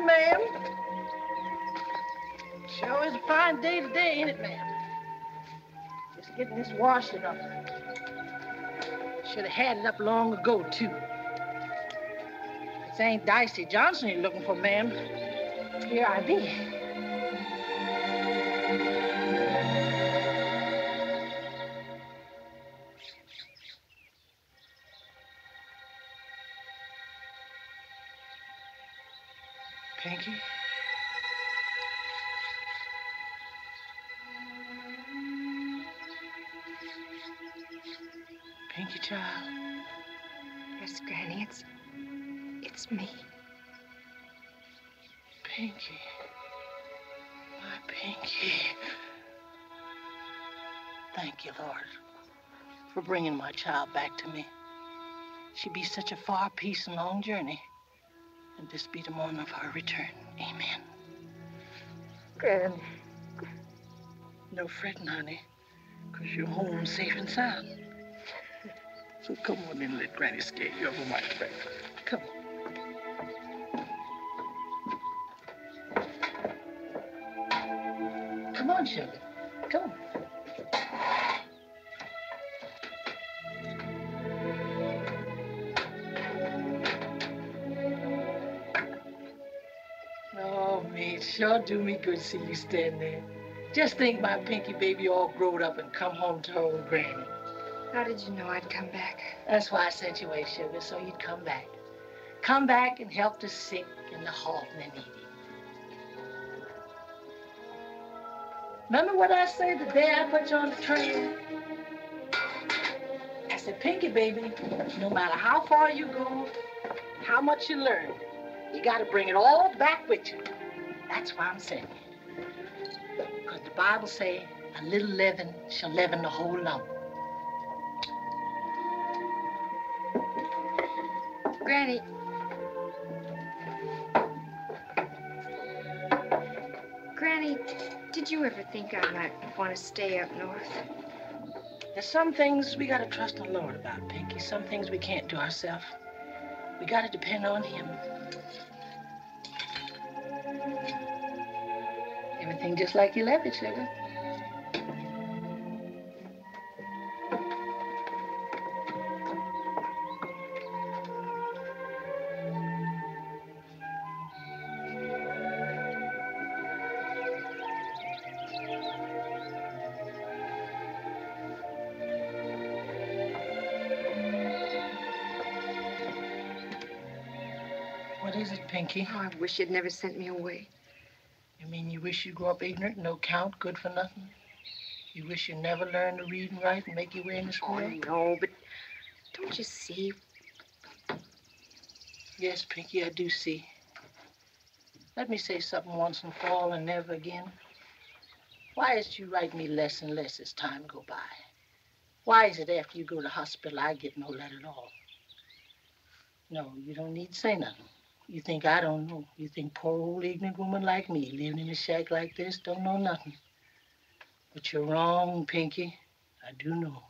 morning, ma'am. Sure is a fine day today, ain't it, ma'am? Just getting this washing up. Should have had it up long ago, too. This ain't Dicey Johnson you're looking for, ma'am. Here I be. Pinky? Pinky, child. Yes, Granny, it's me. Pinky. My Pinky. Thank you, Lord, for bringing my child back to me. She be such a far piece and long journey. And this be the moment of her return. Amen. Granny. No fretting, honey, because you're home safe and sound. So come on in and let Granny scare you over my friend. Come on. Come on, sugar. Come on. Sure do me good to see you standing there. Just think my Pinky baby all growed up and come home to her own granny. How did you know I'd come back? That's why I sent you away, sugar, so you'd come back. Come back and help the sick and the halt and the needy. Remember what I said the day I put you on the train? I said, Pinky baby, no matter how far you go, how much you learn, you gotta bring it all back with you. That's why I'm saying it. Because the Bible say, a little leaven shall leaven the whole lump. Granny. Granny, did you ever think I might want to stay up north? There's some things we gotta trust the Lord about, Pinky. Some things we can't do ourselves. We gotta depend on him. Everything just like you left it, sugar. What is it, Pinky? Oh, I wish you'd never sent me away. You mean you wish you grew up ignorant, no count, good for nothing? You wish you never learned to read and write and make your way in this world? Oh, no, but don't you see? Yes, Pinky, I do see. Let me say something once and for all and never again. Why is it you write me less and less as time go by? Why is it after you go to hospital I get no letter at all? No, you don't need to say nothing. You think I don't know. You think poor old ignorant woman like me, living in a shack like this, don't know nothing. But you're wrong, Pinky. I do know.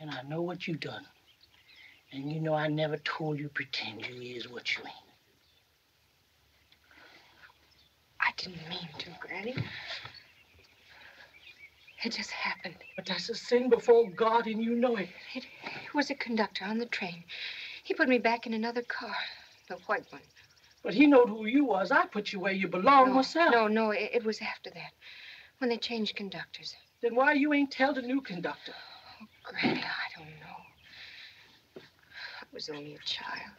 And I know what you done. And you know I never told you pretend you is what you ain't. I didn't mean to, Granny. It just happened. But that's a sin before God, and you know it. It was a conductor on the train. He put me back in another car. The white one. But he knowed who you was. I put you where you belong myself. No, it was after that, when they changed conductors. Then why you ain't tell the new conductor? Oh, Granny, I don't know. I was only a child.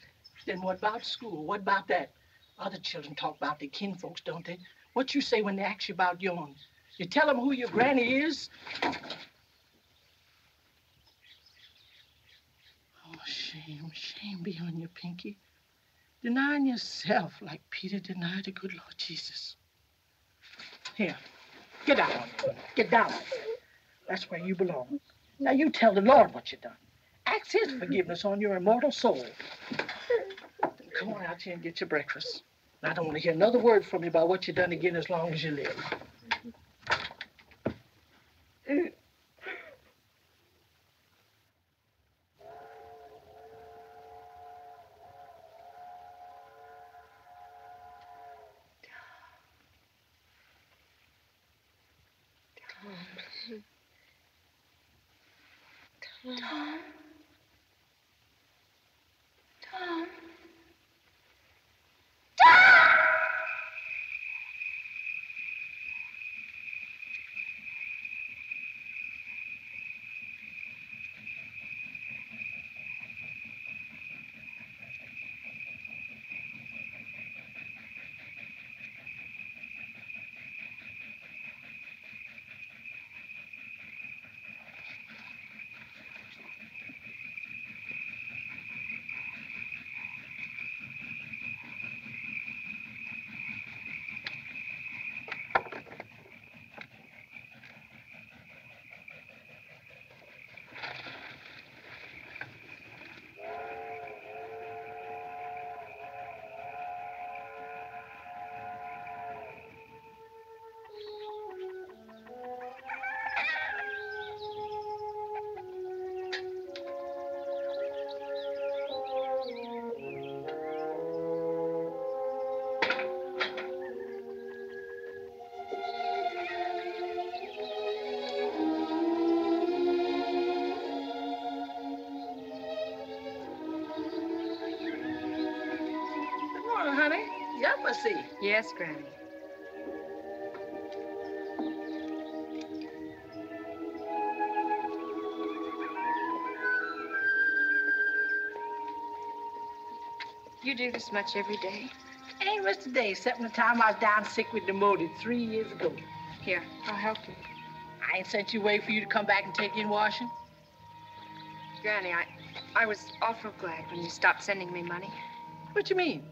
Then what about school? What about that? Other children talk about their kinfolks, don't they? What you say when they ask you about yours? You tell them who your granny is? Oh, shame, shame be on you, Pinky. Denying yourself like Peter denied the good Lord Jesus. Here, get down. Get down. That's where you belong. Now you tell the Lord what you done. Ask his forgiveness on your immortal soul. Come on out here and get your breakfast. And I don't want to hear another word from you about what you done again as long as you live. Tom? Tom? Tom! Yes, Granny. You do this much every day? Ain't much today, except the time I was down sick with pneumonia 3 years ago. Here, I'll help you. I ain't sent you away for you to come back and take in washing. Granny, I was awful glad when you stopped sending me money. What you mean?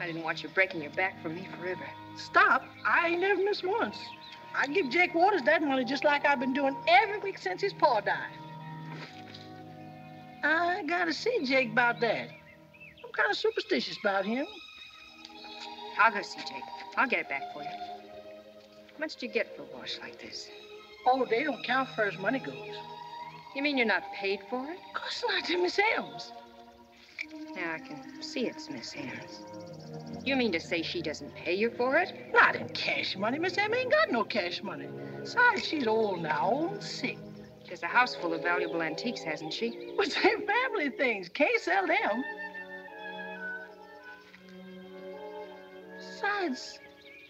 I didn't want you breaking your back for me forever. Stop. I ain't never missed once. I give Jake Waters that money just like I've been doing every week since his paw died. I gotta see Jake about that. I'm kind of superstitious about him. I'll go see Jake. I'll get it back for you. How much do you get for a wash like this? Oh, they don't count far as money goes. You mean you're not paid for it? Of course not, to Miss Elms. Now I can see it's Miss Harris. You mean to say she doesn't pay you for it? Not in cash money. Miss Emma ain't got no cash money. Besides, she's old now, old and sick. She has a house full of valuable antiques, hasn't she? Well, they're family things. Can't sell them. Besides,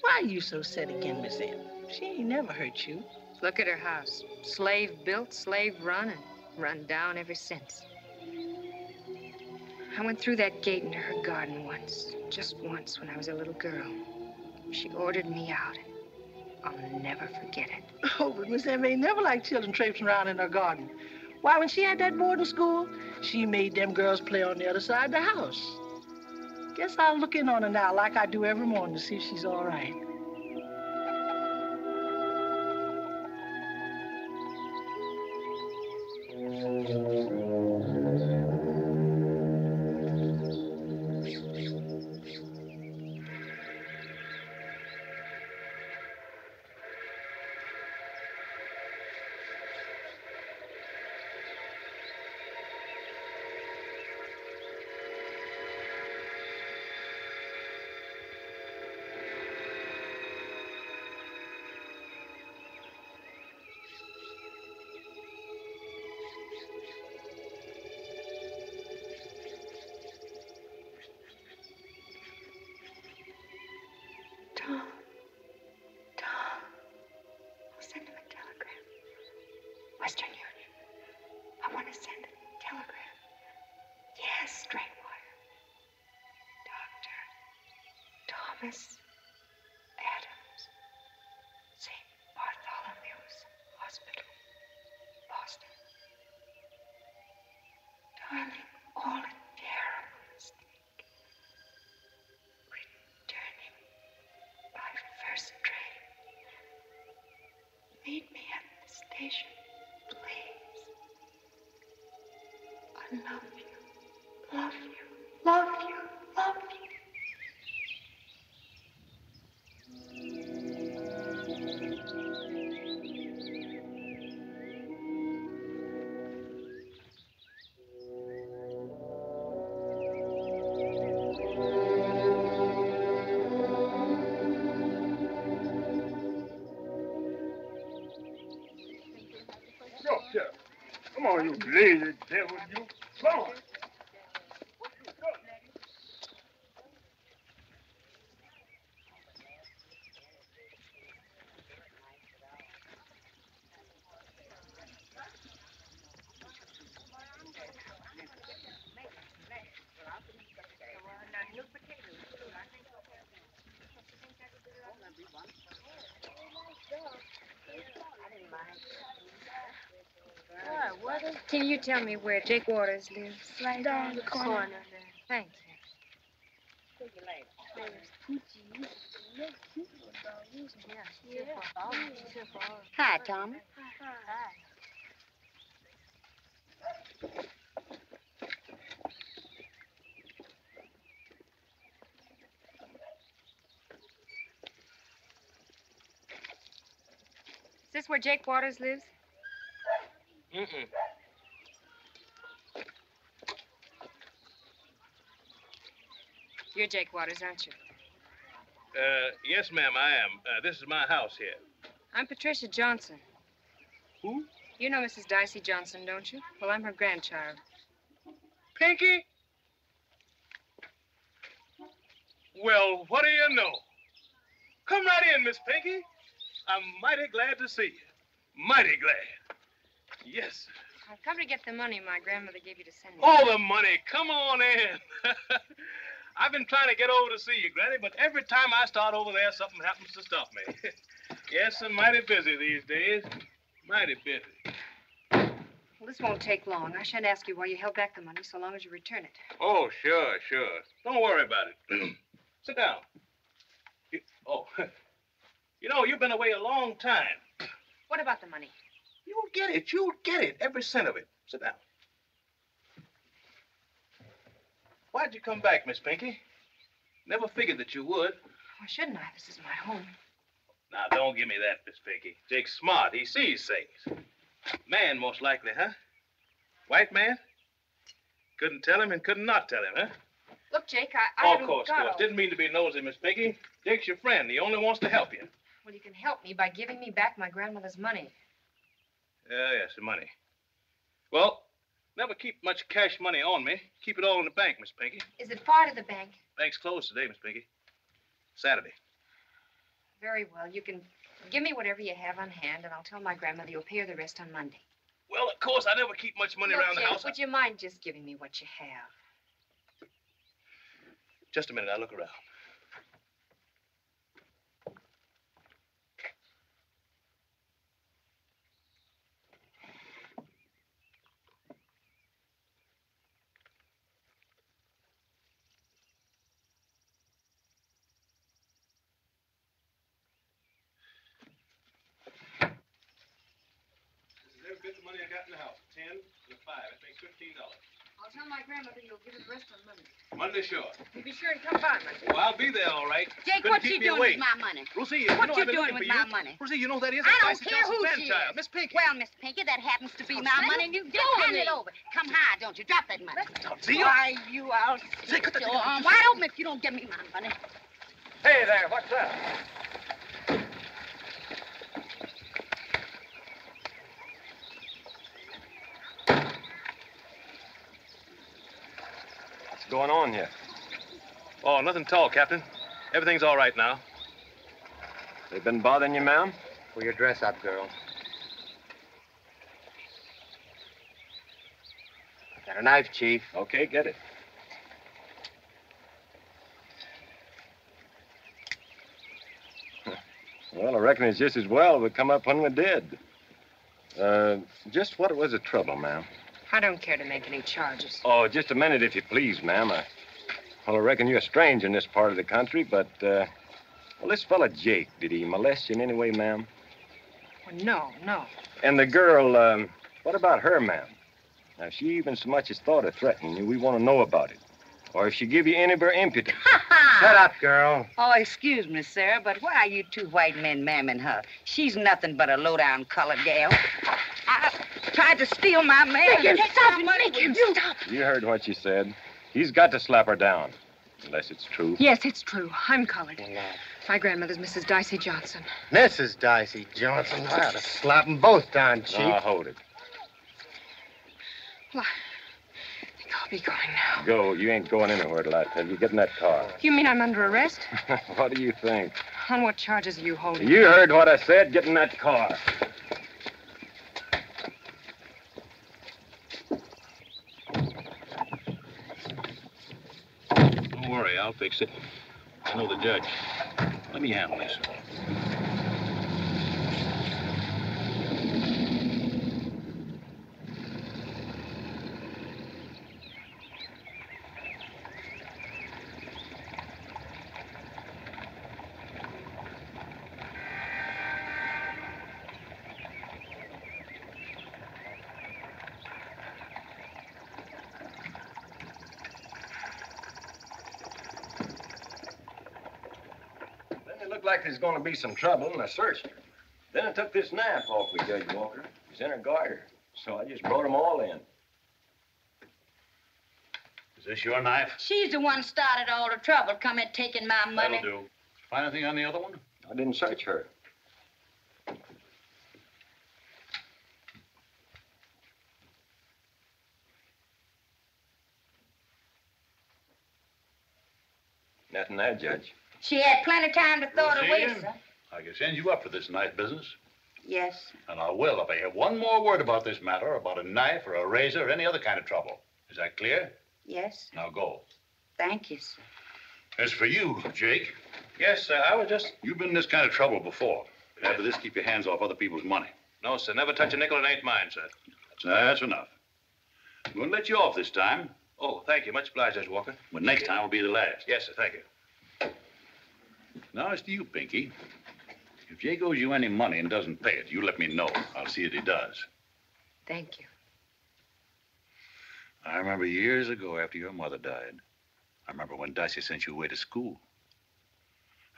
why are you so set again, Miss Emma? She ain't never hurt you. Look at her house. Slave built, slave run, and run down ever since. I went through that gate into her garden once, just once, when I was a little girl. She ordered me out, and I'll never forget it. Oh, but Miss Emma ain't never liked children traipsing around in her garden. Why, when she had that boarding school, she made them girls play on the other side of the house. Guess I'll look in on her now, like I do every morning, to see if she's all right. Miss Adams, St. Bartholomew's Hospital, Boston. Darling, all a terrible mistake. Returning by first train. Meet me at the station, please. I love you, love you, love you, love you. Oh, you lazy devil, you slow. Can you tell me where Jake Waters lives? Right down the corner. Thank you. See you later. Hi, Tom. Hi. Is this where Jake Waters lives? Mm-mm. You're Jake Waters, aren't you? Yes, ma'am, I am. This is my house here. I'm Patricia Johnson. Who? You know Mrs. Dicey Johnson, don't you? Well, I'm her grandchild. Pinky? Well, what do you know? Come right in, Miss Pinky. I'm mighty glad to see you. Mighty glad. Yes. I've come to get the money my grandmother gave you to send me. Oh, the money. Come on in. I've been trying to get over to see you, Granny, but every time I start over there, something happens to stop me. Yes, I'm mighty busy these days. Mighty busy. Well, this won't take long. I shan't ask you why you held back the money so long as you return it. Oh, sure, sure. Don't worry about it. Sit down. You know, you've been away a long time. What about the money? You'll get it. You'll get it. Every cent of it. Sit down. Why'd you come back, Miss Pinky? Never figured that you would. Why shouldn't I? This is my home. Now, don't give me that, Miss Pinky. Jake's smart. He sees things. Man, most likely, huh? White man? Couldn't tell him and couldn't not tell him, huh? Look, Jake, Of course. Didn't mean to be nosy, Miss Pinky. Jake's your friend. He only wants to help you. Well, you can help me by giving me back my grandmother's money. Yes, the money. Well... Never keep much cash money on me. Keep it all in the bank, Miss Pinky. Is it far to the bank? Bank's closed today, Miss Pinky. Saturday. Very well. You can give me whatever you have on hand, and I'll tell my grandmother you'll pay her the rest on Monday. Well, of course, I never keep much money around the house. Would you mind just giving me what you have? Just a minute. I'll look around. Money I got in the house, 10 and a 5. It makes $15. I'll tell my grandmother you'll give her the rest on Monday. Monday, sure. You be sure and come by, my dear. Well, I'll be there, all right. Jake, what you doing with my money? Rosie, what you doing with my money? Rosie, you know that is. I don't care who she is. Miss Pinky. Well, Miss Pinky, that happens to be my money, and you just hand it over. Come high, don't you? Drop that money. Why, you, I'll stick your arm wide open if you don't give me my money. Hey there, what's up? Going on here? Oh, nothing at all, Captain. Everything's all right now. They've been bothering you, ma'am? Well, your dress up, girl. Got a knife, Chief. Okay, get it. Well, I reckon it's just as well we come up when we did. Just what was the trouble, ma'am? I don't care to make any charges. Oh, just a minute, if you please, ma'am. I reckon you're a stranger in this part of the country, but, well, this fella Jake, did he molest you in any way, ma'am? Well, no, no. And the girl, what about her, ma'am? Now, if she even so much as thought of threatening you, we want to know about it. Or if she give you any of her impudence. Shut up, girl. Oh, excuse me, sir, but why are you two white men mamming her? She's nothing but a low-down colored gal. Tried to steal my man. Make him stop. Make him stop. You heard what she said. He's got to slap her down. Unless it's true. Yes, it's true. I'm colored. No. My grandmother's Mrs. Dicey Johnson. Mrs. Dicey Johnson? I ought to slap them both down, Chief. Now, hold it. Well, I think I'll be going now. Go. You ain't going anywhere till I tell you. Get in that car. You mean I'm under arrest? What do you think? On what charges are you holding? You heard what I said. Get in that car. Don't worry. I'll fix it. I know the judge. Let me handle this. Like there's going to be some trouble, and I searched her. Then I took this knife off with Judge Walker. He's in her garter, so I just brought them all in. Is this your knife? She's the one started all the trouble, coming and taking my money. That'll do. Find anything on the other one? I didn't search her. Nothing there, Judge. She had plenty of time to throw it away, sir. I can send you up for this knife business. Yes. And I will if I hear one more word about this matter, about a knife or a razor or any other kind of trouble. Is that clear? Yes. Now go. Thank you, sir. As for you, Jake. Yes, sir. I was just... You've been in this kind of trouble before. Yes. After this, keep your hands off other people's money. No, sir. Never touch a nickel. It ain't mine, sir. That's enough. I'm going to let you off this time. Oh, thank you. Much obliged, Judge Walker. But next time will be the last. Yes, sir. Thank you. Now, as to you, Pinky, if Jake owes you any money and doesn't pay it, you let me know. I'll see that he does. Thank you. I remember years ago after your mother died, I remember when Dicey sent you away to school.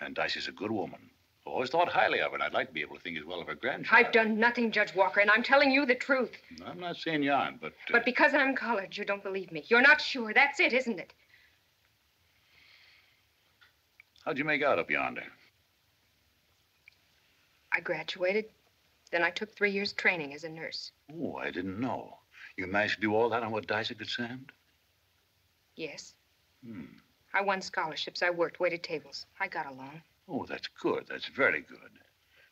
And Dicey's a good woman. I always thought highly of her, and I'd like to be able to think as well of her grandchild. I've done nothing, Judge Walker, and I'm telling you the truth. I'm not saying you aren't, but... But because I'm collared, you don't believe me. You're not sure. That's it, isn't it? How'd you make out up yonder? I graduated. Then I took 3 years training as a nurse. Oh, I didn't know. You managed to do all that on what Dicey could send? Yes. I won scholarships. I worked, waited tables. I got along. Oh, that's good. That's very good.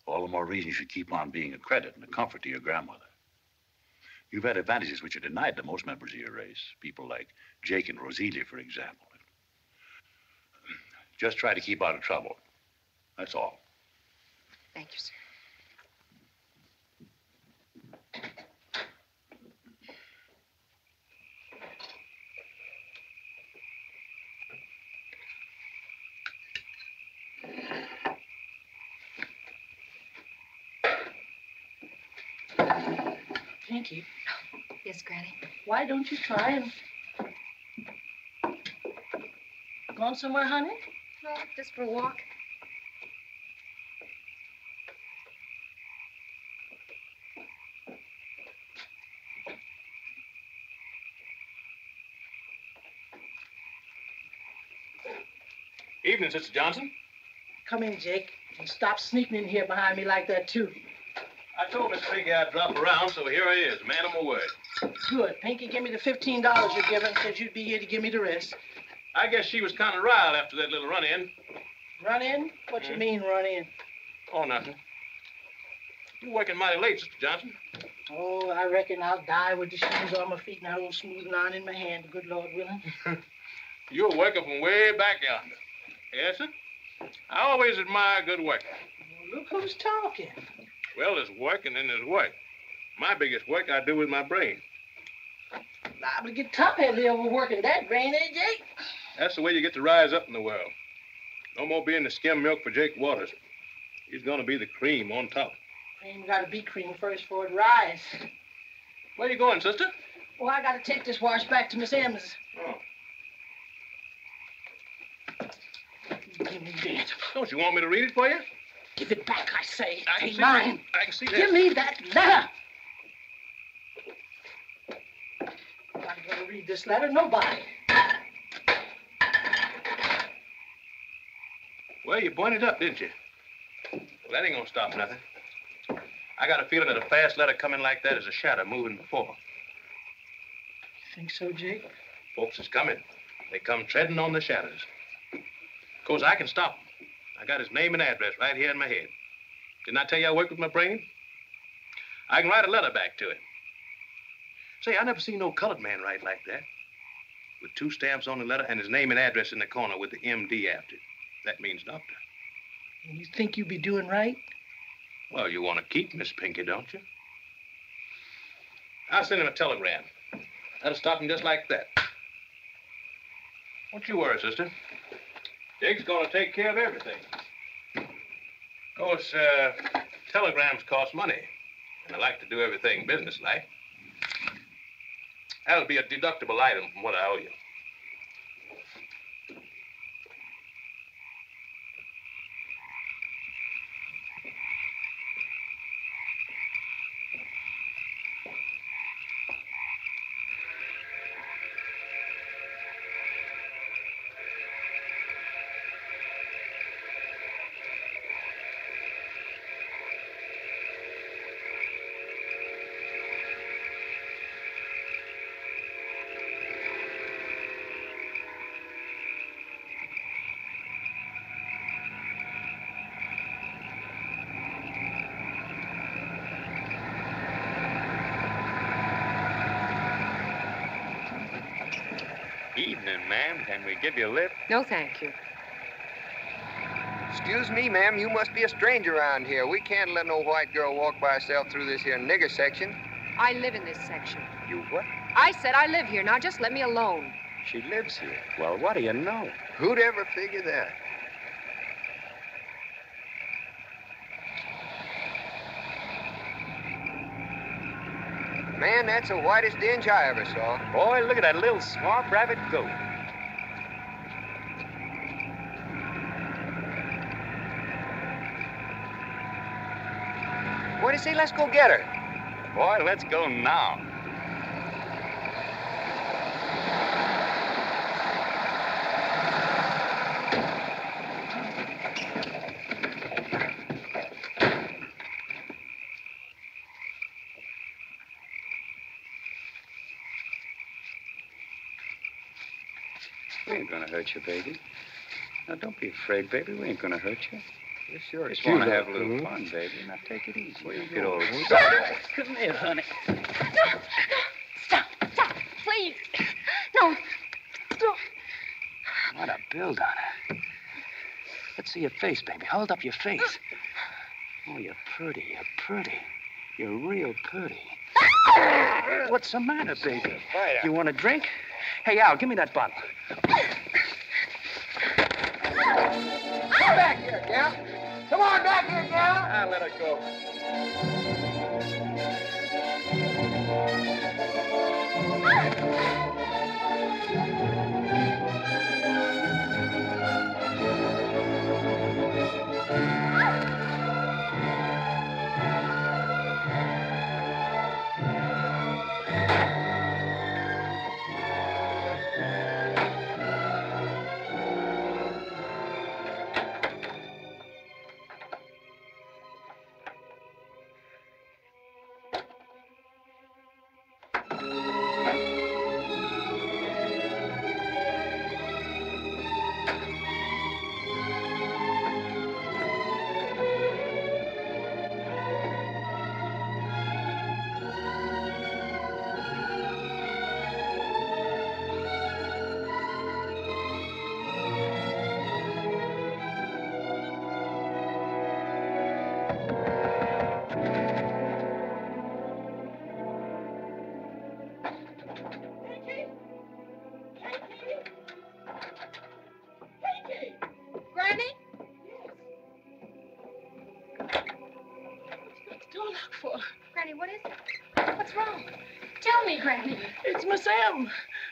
All the more reason you should keep on being a credit and a comfort to your grandmother. You've had advantages which are denied to most members of your race. People like Jake and Roselia, for example. Just try to keep out of trouble. That's all. Thank you, sir. Pinky. Yes, Granny. Why don't you try and... Gone somewhere, honey? No, just for a walk. Evening, Sister Johnson. Come in, Jake, and stop sneaking in here behind me like that, too. I told Miss Pinky I'd drop around, so here I is, man of my word. Good. Pinky, give me the $15 you're giving, says you'd be here to give me the rest. I guess she was kind of riled after that little run-in. Run-in? What you mean, run-in? Oh, nothing. You're working mighty late, Sister Johnson. Oh, I reckon I'll die with the shoes on my feet and that old smooth line in my hand, good Lord willing. You're a worker from way back yonder. Yes, sir? I always admire a good worker. Well, look who's talking. Well, there's work and then there's work. My biggest work I do with my brain. Liable to get top-heavy over working that brain, eh, Jake? That's the way you get to rise up in the world. No more being the skim milk for Jake Waters. He's gonna be the cream on top. Cream gotta be cream first for it rise. Where you going, sister? Oh, I gotta take this wash back to Miss Emma's. Oh. Give me that. Don't you want me to read it for you? Give it back, I say. I can see mine. I can see that. Give me that letter. I'm not gonna read this letter. Nobody. Well, you pointed up, didn't you? Well, that ain't gonna stop nothing. I got a feeling that a fast letter coming like that is a shadow moving before. Think so, Jake? Folks is coming. They come treading on the shadows. Of course, I can stop them. I got his name and address right here in my head. Didn't I tell you I work with my brain? I can write a letter back to him. Say, I never seen no colored man write like that. With two stamps on the letter and his name and address in the corner with the M.D. after it. That means doctor. And you think you'd be doing right? Well, you want to keep Miss Pinky, don't you? I'll send him a telegram. That'll stop him just like that. Don't you worry, sister. Dig's going to take care of everything. Of course, telegrams cost money. And I like to do everything businesslike. That'll be a deductible item from what I owe you. Ma'am, can we give you a lift? No, thank you. Excuse me, ma'am, you must be a stranger around here. We can't let no white girl walk by herself through this here nigger section. I live in this section. You what? I said I live here. Now just let me alone. She lives here. Well, what do you know? Who'd ever figure that? Man, that's the whitest dinge I ever saw. Boy, look at that little swamp rabbit goat. What do you say? Let's go get her. Boy, let's go now. Hurt you, baby. Now, don't be afraid, baby. We ain't gonna hurt you. Yes, sure. Just want to have a little fun, baby. Now, take it easy. Well, you get old. Come here, honey. No, no. Stop, please. No. What a build on her. Let's see your face, baby. Hold up your face. Oh, you're pretty. You're real pretty. What's the matter, baby? You want a drink? Hey, Al, give me that bottle. Come back here, gal. Come on back here, gal. Ah, let her go.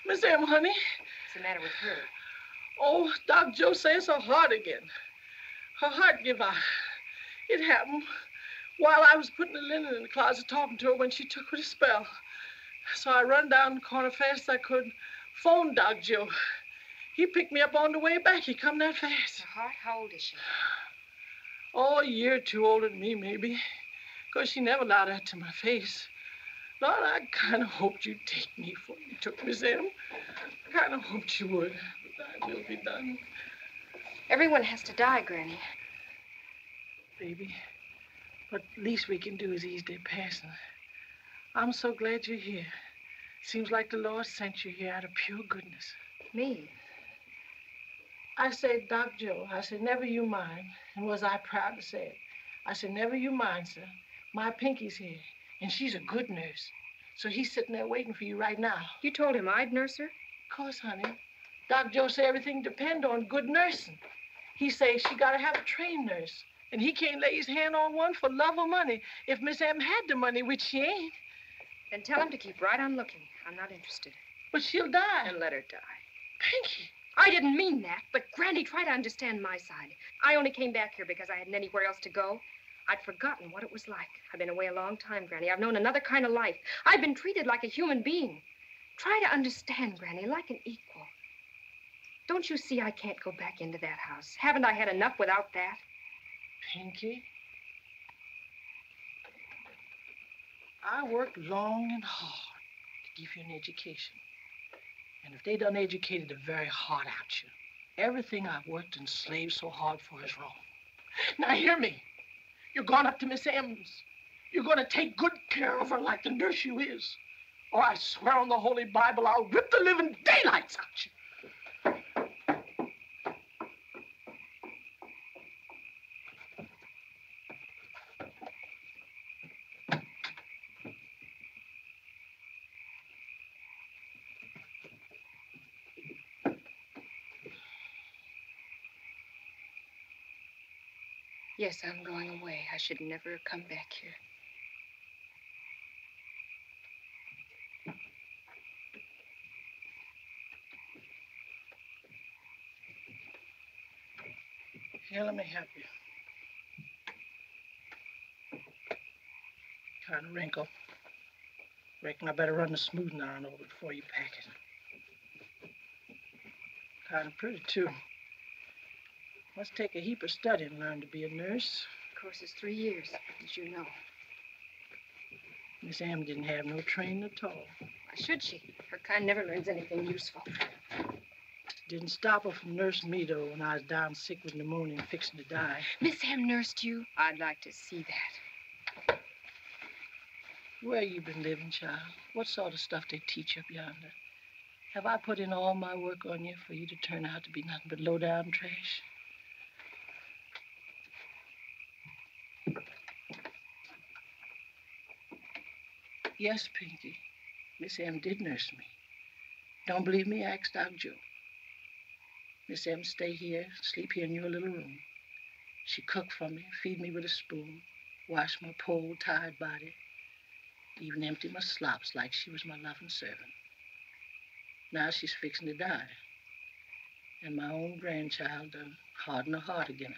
Miss Emma, honey. What's the matter with her? Oh, Doc Joe says her heart again. Her heart give out. It happened while I was putting the linen in the closet talking to her when she took with a spell. So I run down the corner fast as I could, phone Doc Joe. He picked me up on the way back. He come that fast. Her heart? How old is she? Oh, a year or two older than me, maybe. Because she never allowed that to my face. Lord, I kind of hoped you'd take me before you took Miss Em. I kind of hoped you would, but I will be done. Everyone has to die, Granny. Baby, what least we can do is ease their passing. I'm so glad you're here. Seems like the Lord sent you here out of pure goodness. Me? I said, Doc Joe, I said, never you mind. And was I proud to say it? I said, never you mind, sir. My Pinky's here, and she's a good nurse. So he's sitting there waiting for you right now. You told him I'd nurse her? Of course, honey. Doc Joe said everything depend on good nursing. He says she got to have a trained nurse, and he can't lay his hand on one for love or money. If Miss Em had the money, which she ain't. Then tell him to keep right on looking. I'm not interested. But she'll die. Then let her die. Pinky. I didn't mean that, but Granny, try to understand my side. I only came back here because I hadn't anywhere else to go. I'd forgotten what it was like. I've been away a long time, Granny. I've known another kind of life. I've been treated like a human being. Try to understand, Granny, like an equal. Don't you see I can't go back into that house? Haven't I had enough without that? Pinky, I worked long and hard to give you an education. And if they done educated the very heart out you, everything I've worked and slaved so hard for is wrong. Now hear me. You're going up to Miss Em's. You're going to take good care of her like the nurse you is. Or I swear on the Holy Bible, I'll rip the living daylights out you. Yes, I'm going away. I should never have come back here. Here, let me help you. Kind of wrinkle. Reckon I better run the smoothing iron over before you pack it. Kind of pretty, too. Must take a heap of study and learn to be a nurse. Of course, it's 3 years, as you know. Miss Em didn't have no training at all. Why should she? Her kind never learns anything useful. Didn't stop her from nursing me, though, when I was down sick with pneumonia and fixing to die. Miss Em nursed you? I'd like to see that. Where you been living, child? What sort of stuff they teach up yonder? Have I put in all my work on you for you to turn out to be nothing but low-down trash? Yes, Pinky. Miss Em did nurse me. Don't believe me? Ask Doc Joe. Miss Em stay here, sleep here in your little room. She cooked for me, feed me with a spoon, wash my poor, tired body, even empty my slops like she was my loving servant. Now she's fixing to die. And my own grandchild done hardened her heart again.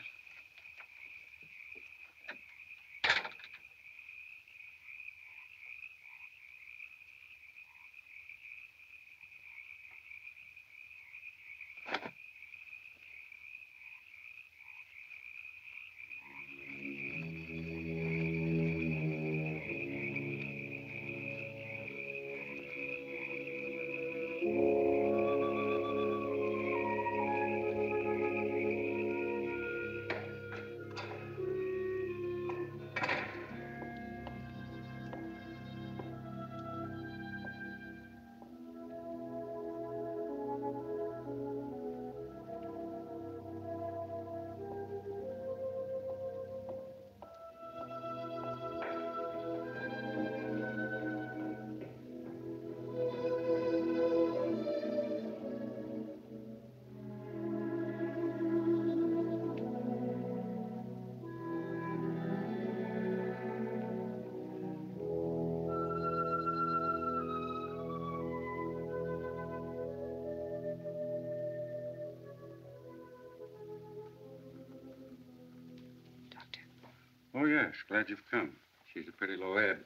Oh, yes. Glad you've come. She's a pretty low ebb.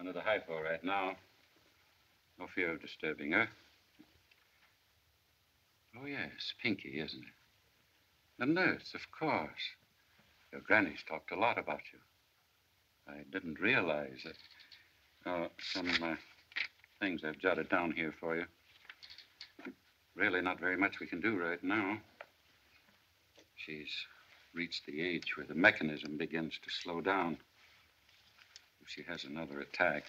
Under the hypo right now. No fear of disturbing her. Oh, yes. Pinky, isn't it? The nurse, of course. Your granny's talked a lot about you. I didn't realize that Some of my things I've jotted down here for you. Really not very much we can do right now. She's reached the age where the mechanism begins to slow down. If she has another attack.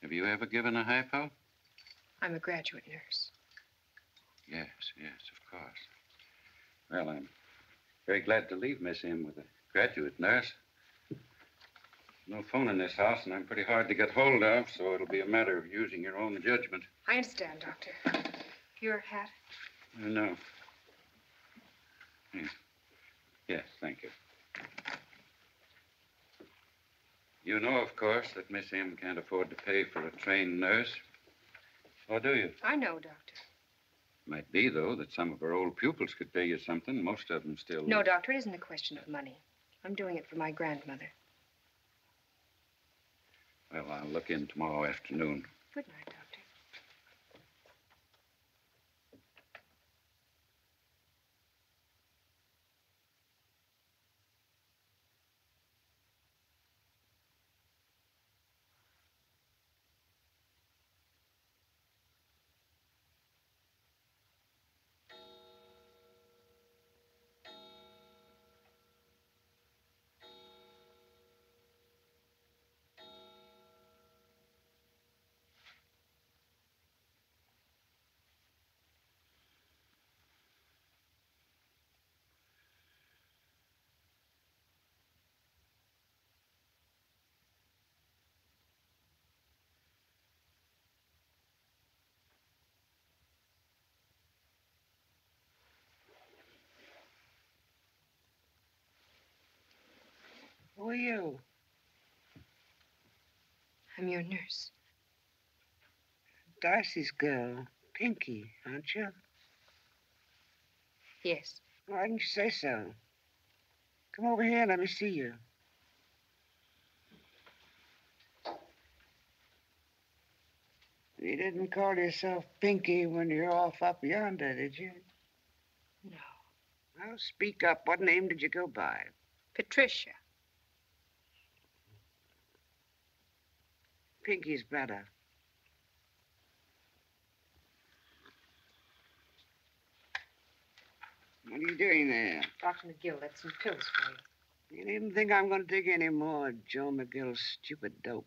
Have you ever given a hypo? I'm a graduate nurse. Yes, yes, of course. Well, I'm very glad to leave Miss M with a graduate nurse. No phone in this house, and I'm pretty hard to get hold of, so it'll be a matter of using your own judgment. I understand, Doctor. Your hat? No. Yes, yes, thank you. You know, of course, that Miss M can't afford to pay for a trained nurse. Or do you? I know, Doctor. Might be, though, that some of her old pupils could pay you something. Most of them still... No, Doctor, it isn't a question of money. I'm doing it for my grandmother. Well, I'll look in tomorrow afternoon. Good night, Doctor. Who are you? I'm your nurse. Darcy's girl, Pinky, aren't you? Yes. Why didn't you say so? Come over here, let me see you. You didn't call yourself Pinky when you're off up yonder, did you? No. Well, speak up. What name did you go by? Patricia. Pinky's brother. What are you doing there? Dr. McGill left some pills for you. You needn't think I'm going to take any more of Joe McGill's stupid dope.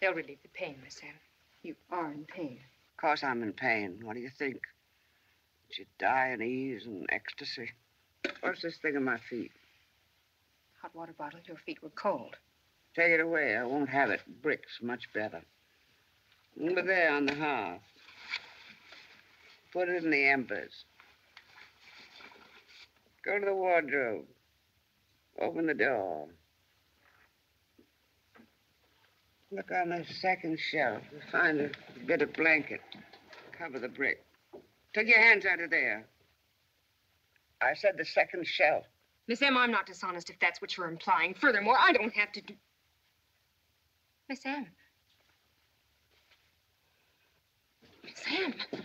They'll relieve the pain, Miss Anne. You are in pain. Of course I'm in pain. What do you think? Did you die in ease and ecstasy? What's this thing on my feet? Hot water bottle. Your feet were cold. Take it away. I won't have it. Brick's much better. Over there on the hearth. Put it in the embers. Go to the wardrobe. Open the door. Look on the second shelf. You'll find a bit of blanket. Cover the brick. Take your hands out of there. I said the second shelf. Miss Emma, I'm not dishonest if that's what you're implying. Furthermore, I don't have to do... Miss Anne. Miss Anne. Miss Anne.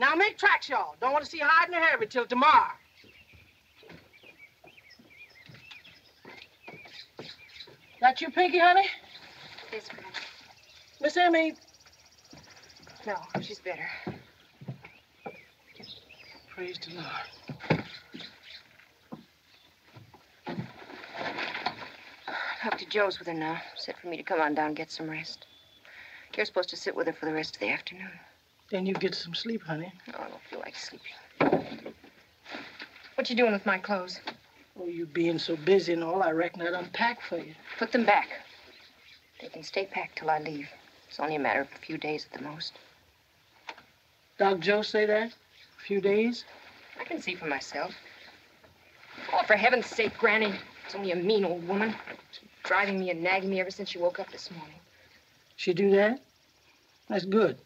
Now make tracks, y'all. Don't want to see hiding or Harry till tomorrow. That you, Pinky, honey? Yes, ma'am. Miss Emmy? No, she's better. Praise the Lord. Dr. Joe's with her now. Said for me to come on down and get some rest. You're supposed to sit with her for the rest of the afternoon. Then you get some sleep, honey. Oh, I don't feel like sleeping. What you doing with my clothes? Oh, you being so busy and all, I reckon I'd unpack for you. Put them back. They can stay packed till I leave. It's only a matter of a few days at the most. Doc Joe say that? A few days? I can see for myself. Oh, for heaven's sake, Granny. It's only a mean old woman. She's driving me and nagging me ever since she woke up this morning. She do that? That's good.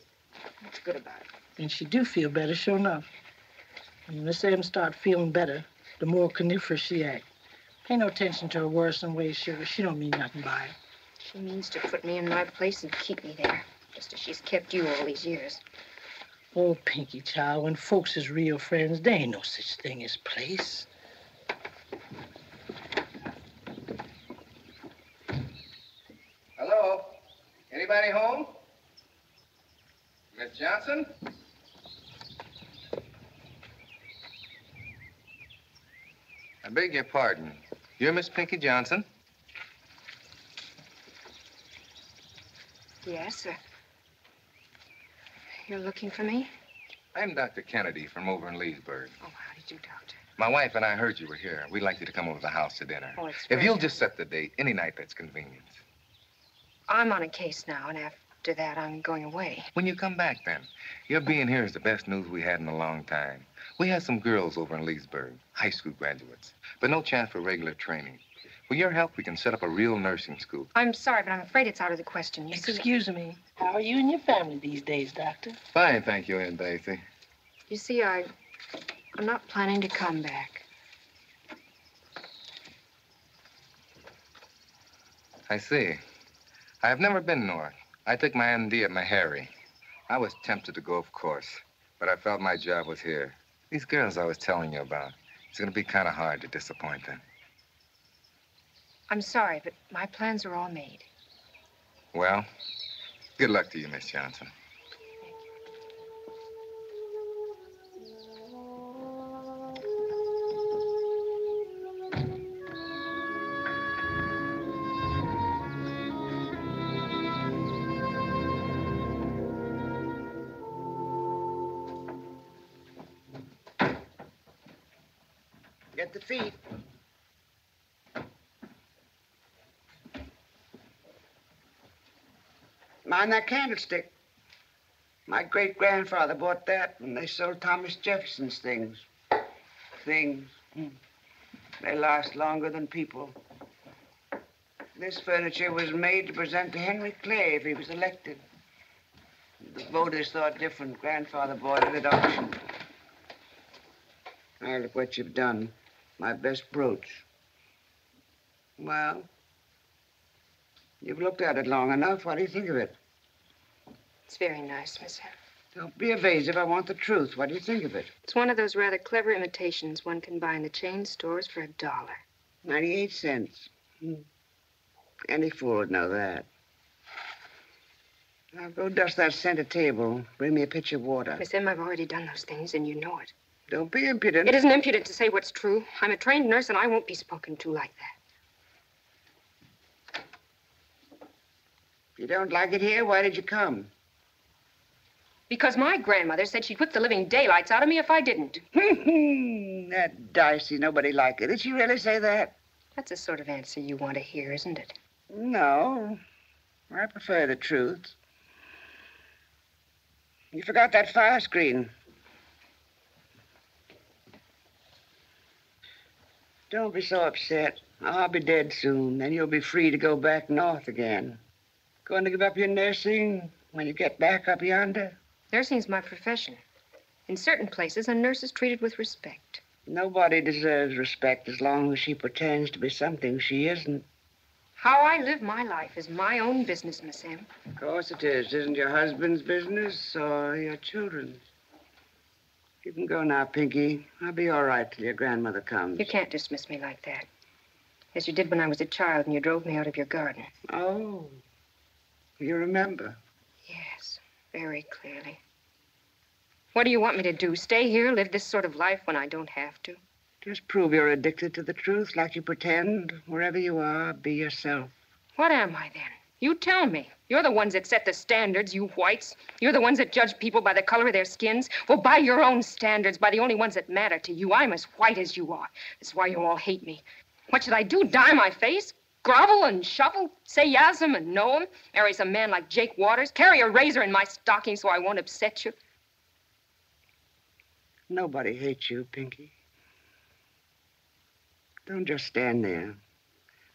What's good about it? And she do feel better, sure enough. When Miss Em start feeling better, the more coniferous she act. Pay no attention to her words and ways, sugar. She don't mean nothing by it. She means to put me in my place and keep me there, just as she's kept you all these years. Oh, Pinky, child, when folks is real friends, there ain't no such thing as place. Hello? Anybody home? Miss Johnson? I beg your pardon. You're Miss Pinky Johnson? Yes, sir. You're looking for me? I'm Dr. Kennedy from over in Leesburg. Oh, how did you, Doctor? My wife and I heard you were here. We'd like you to come over to the house to dinner. Oh, it's If you'll just set the date, any night that's convenient. I'm on a case now, and after that, I'm going away. When you come back, then. Your being here is the best news we had in a long time. We had some girls over in Leesburg, high school graduates, but no chance for regular training. With your help, we can set up a real nursing school. I'm sorry, but I'm afraid it's out of the question. You see, excuse me. How are you and your family these days, Doctor? Fine, thank you, Aunt Dicey. You see, I'm not planning to come back. I see. I have never been north. I took my MD at Meharry. I was tempted to go, of course, but I felt my job was here. These girls I was telling you about, it's going to be kind of hard to disappoint them. I'm sorry, but my plans are all made. Well, good luck to you, Miss Johnson. Get the feet. Mind that candlestick. My great-grandfather bought that when they sold Thomas Jefferson's things. Things. They last longer than people. This furniture was made to present to Henry Clay if he was elected. The voters thought different. Grandfather bought it at auction. Now look what you've done. My best brooch. Well, you've looked at it long enough. What do you think of it? It's very nice, Miss Emma. Don't be evasive. I want the truth. What do you think of it? It's one of those rather clever imitations one can buy in the chain stores for $1. 98 cents. Any fool would know that. Now go dust that center table. Bring me a pitcher of water. Miss Emma, I've already done those things, and you know it. Don't be impudent. It isn't impudent to say what's true. I'm a trained nurse, and I won't be spoken to like that. If you don't like it here, why did you come? Because my grandmother said she'd whip the living daylights out of me if I didn't. That Dicey, nobody like it. Did she really say that? That's the sort of answer you want to hear, isn't it? No. I prefer the truth. You forgot that fire screen. Don't be so upset. I'll be dead soon, and you'll be free to go back north again. Going to give up your nursing when you get back up yonder? Nursing's my profession. In certain places, a nurse is treated with respect. Nobody deserves respect as long as she pretends to be something she isn't. How I live my life is my own business, Miss Em. Of course it is. Isn't your husband's business or your children's? You can go now, Pinky. I'll be all right till your grandmother comes. You can't dismiss me like that. As you did when I was a child and you drove me out of your garden. Oh, you remember? Yes, very clearly. What do you want me to do? Stay here, live this sort of life when I don't have to? Just prove you're addicted to the truth like you pretend. Wherever you are, be yourself. What am I then? You tell me. You're the ones that set the standards, you whites. You're the ones that judge people by the color of their skins. Well, by your own standards, by the only ones that matter to you. I'm as white as you are. That's why you all hate me. What should I do? Dye my face? Grovel and shovel? Say yas'm and no 'em? Marry some man like Jake Waters? Carry a razor in my stocking so I won't upset you? Nobody hates you, Pinky. Don't just stand there.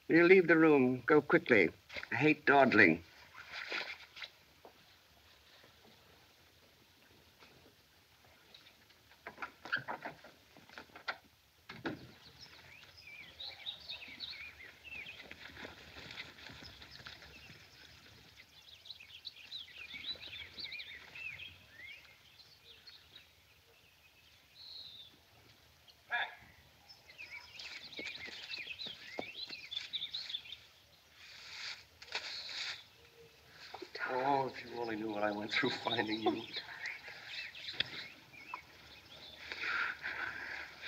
Will you leave the room? Go quickly. I hate dawdling. Through finding you.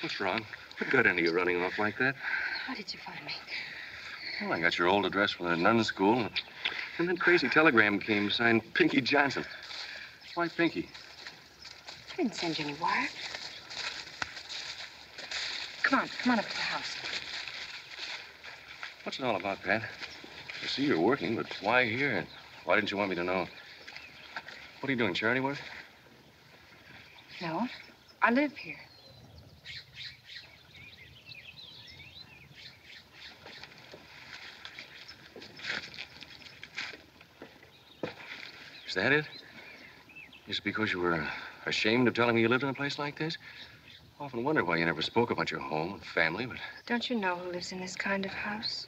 What's wrong? What got into you running off like that? How did you find me? Well, I got your old address from the nun school, and that crazy telegram came signed Pinky Johnson. Why Pinky? I didn't send you any wire. Come on up to the house. What's it all about, Pat? I see you're working, but why here? And why didn't you want me to know? What are you doing, charity work? No, I live here. Is that it? Is it because you were ashamed of telling me you lived in a place like this? I often wondered why you never spoke about your home and family, but... Don't you know who lives in this kind of house?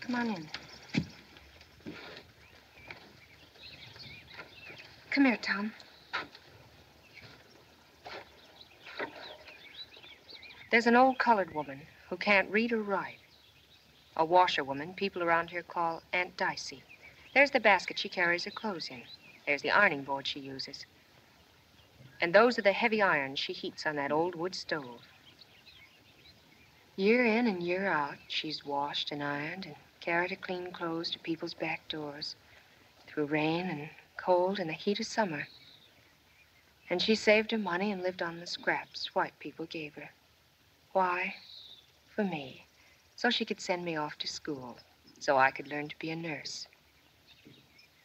Come on in. Come here, Tom. There's an old colored woman who can't read or write. A washerwoman people around here call Aunt Dicey. There's the basket she carries her clothes in. There's the ironing board she uses. And those are the heavy irons she heats on that old wood stove. Year in and year out, she's washed and ironed and carried her clean clothes to people's back doors through rain and cold and the heat of summer. And she saved her money and lived on the scraps white people gave her. Why? For me. So she could send me off to school, so I could learn to be a nurse.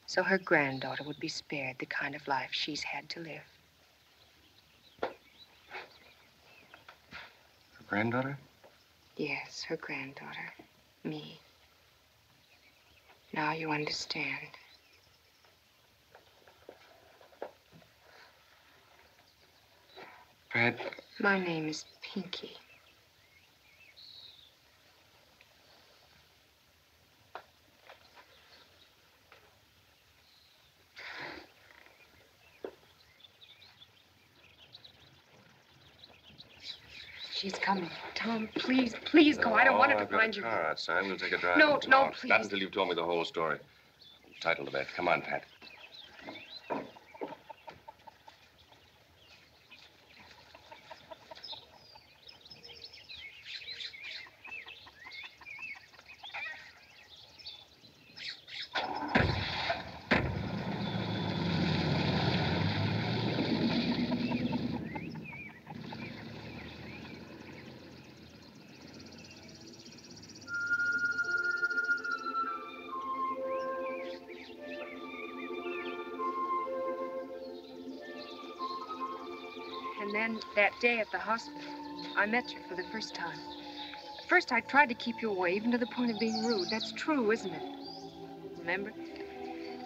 So her granddaughter would be spared the kind of life she's had to live. Her granddaughter? Yes, her granddaughter. Me. Now you understand. Pat. My name is Pinky. She's coming. Tom, please, please go. I don't want her to find you. I've got a car outside. We'll take a drive. No, no, please. Not until you've told me the whole story. I'm entitled to that. Come on, Pat. That day at the hospital, I met you for the first time. At first, I tried to keep you away, even to the point of being rude. That's true, isn't it? Remember?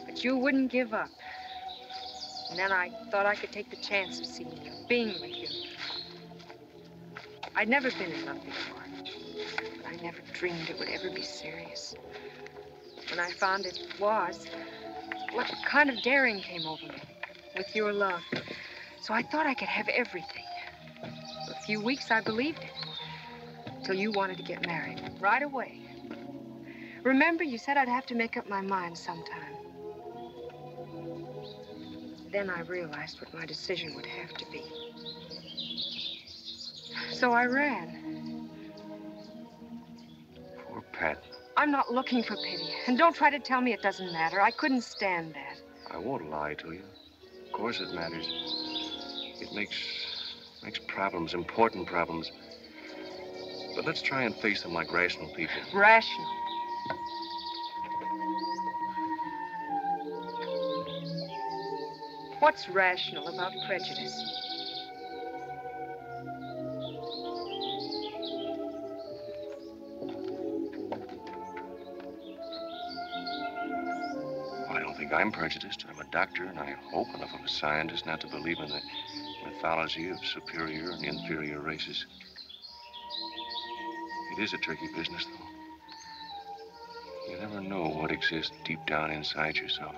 But you wouldn't give up. And then I thought I could take the chance of seeing you, being with you. I'd never been in love before. But I never dreamed it would ever be serious. When I found it was, what kind of daring came over me with your love. So I thought I could have everything. For a few weeks, I believed it. Until you wanted to get married right away. Remember, you said I'd have to make up my mind sometime. Then I realized what my decision would have to be. So I ran. Poor Pat. I'm not looking for pity. And don't try to tell me it doesn't matter. I couldn't stand that. I won't lie to you. Of course it matters. It makes problems, important problems. But let's try and face them like rational people. Rational? What's rational about prejudice? Well, I don't think I'm prejudiced. I'm a doctor, and I hope enough of a scientist not to believe in the mythology of superior and inferior races. It is a tricky business, though. You never know what exists deep down inside yourself.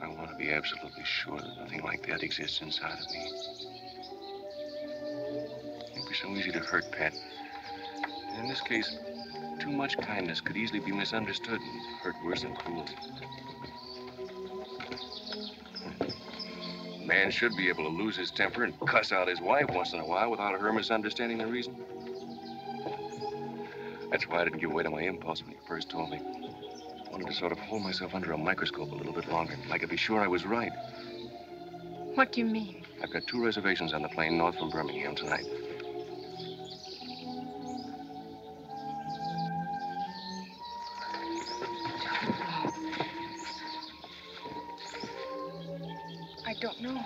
I want to be absolutely sure that nothing like that exists inside of me. It'd be so easy to hurt, Pat. And in this case, too much kindness could easily be misunderstood and hurt worse than cruelty. A man should be able to lose his temper and cuss out his wife once in a while without her misunderstanding the reason. That's why I didn't give way to my impulse when you first told me. I wanted to sort of hold myself under a microscope a little bit longer. I could be sure I was right. What do you mean? I've got 2 reservations on the plane north from Birmingham tonight. I don't know.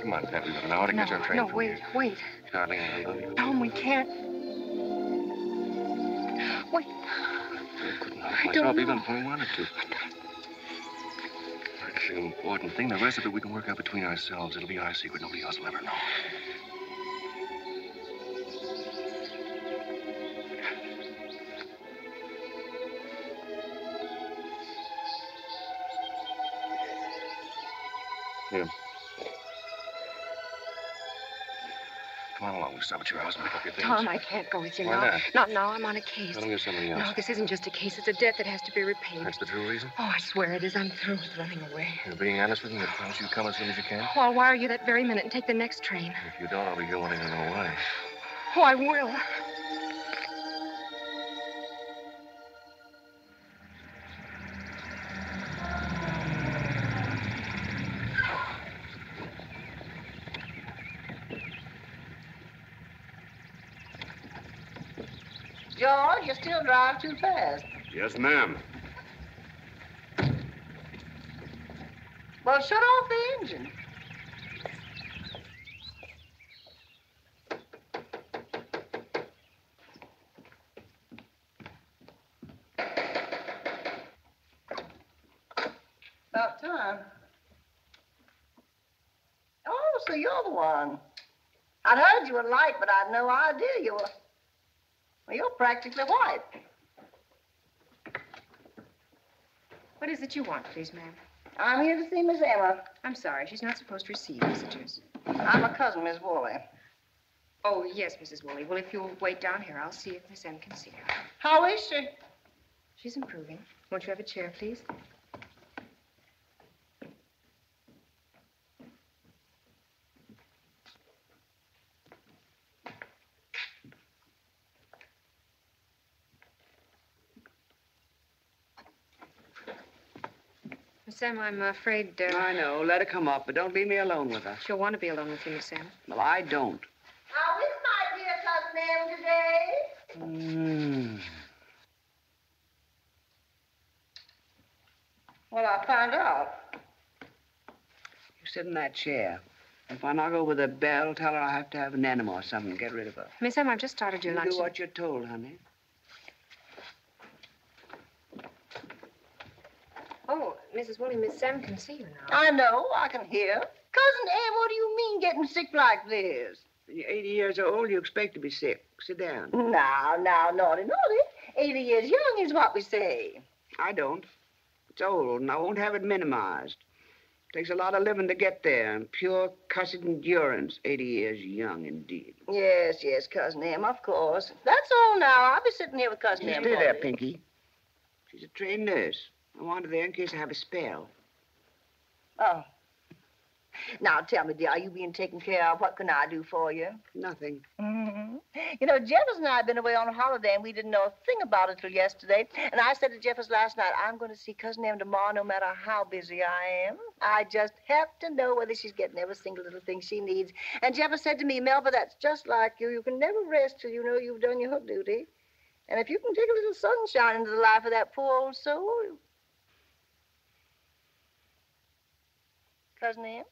Come on, Pat, we've got an hour to catch our train. No, wait, here. Wait. Darling, I love you. Tom, we can't. Wait. I couldn't help myself even if I wanted to. That's an important thing. The rest of it we can work out between ourselves. It'll be our secret. Nobody else will ever know. Here. Come on along. We'll stop at your house and pick up your things. Tom, I can't go with you now. Why not? Not now. I'm on a case. Tell me something else. No, this isn't just a case. It's a debt that has to be repaid. That's the true reason? Oh, I swear it is. I'm through with running away. You're being honest with me? I promise you come as soon as you can? Oh, I'll wire you that very minute and take the next train. If you don't, I'll be here wanting to know why. Oh, I will. George, you still drive too fast. Yes, ma'am. Well, shut off the engine. About time. Oh, so you're the one. I'd heard you were light, but I'd no idea you were... Well, you're practically white. What is it you want, please, ma'am? I'm here to see Miss Emma. I'm sorry, she's not supposed to receive visitors. I'm a cousin, Miss Woolley. Oh, yes, Mrs. Woolley. Well, if you'll wait down here, I'll see if Miss Emma can see her. How is she? She's improving. Won't you have a chair, please? Miss Emma, I'm afraid... I know. Let her come up, but don't leave me alone with her. She'll want to be alone with you, Miss Emma. Well, I don't. How is my dear cousin Em today? Well, I'll find out. You sit in that chair. If I knock over the bell, tell her I have to have an enema or something to get rid of her. Miss Emma, I've just started your lunch. You do what you're told, honey. Oh, Mrs. Woolley, Miss Sam can see you now. I know, I can hear. Cousin Em, what do you mean getting sick like this? When you're 80 years old, you expect to be sick. Sit down. Now, naughty, naughty. 80 years young is what we say. I don't. It's old, and I won't have it minimized. Takes a lot of living to get there, and pure cussed endurance. 80 years young, indeed. Yes, yes, Cousin Em, of course. That's all now. I'll be sitting here with Cousin Em. Stay there, Pinky. She's a trained nurse. I want her there in case I have a spell. Oh. Now, tell me, dear, are you being taken care of? What can I do for you? Nothing. Mm-hmm. You know, Jeffers and I have been away on a holiday, and we didn't know a thing about it till yesterday. And I said to Jeffers last night, I'm going to see Cousin Em tomorrow, no matter how busy I am. I just have to know whether she's getting every single little thing she needs. And Jeffers said to me, Melba, that's just like you. You can never rest till you know you've done your hook duty. And if you can take a little sunshine into the life of that poor old soul... Cousin Em?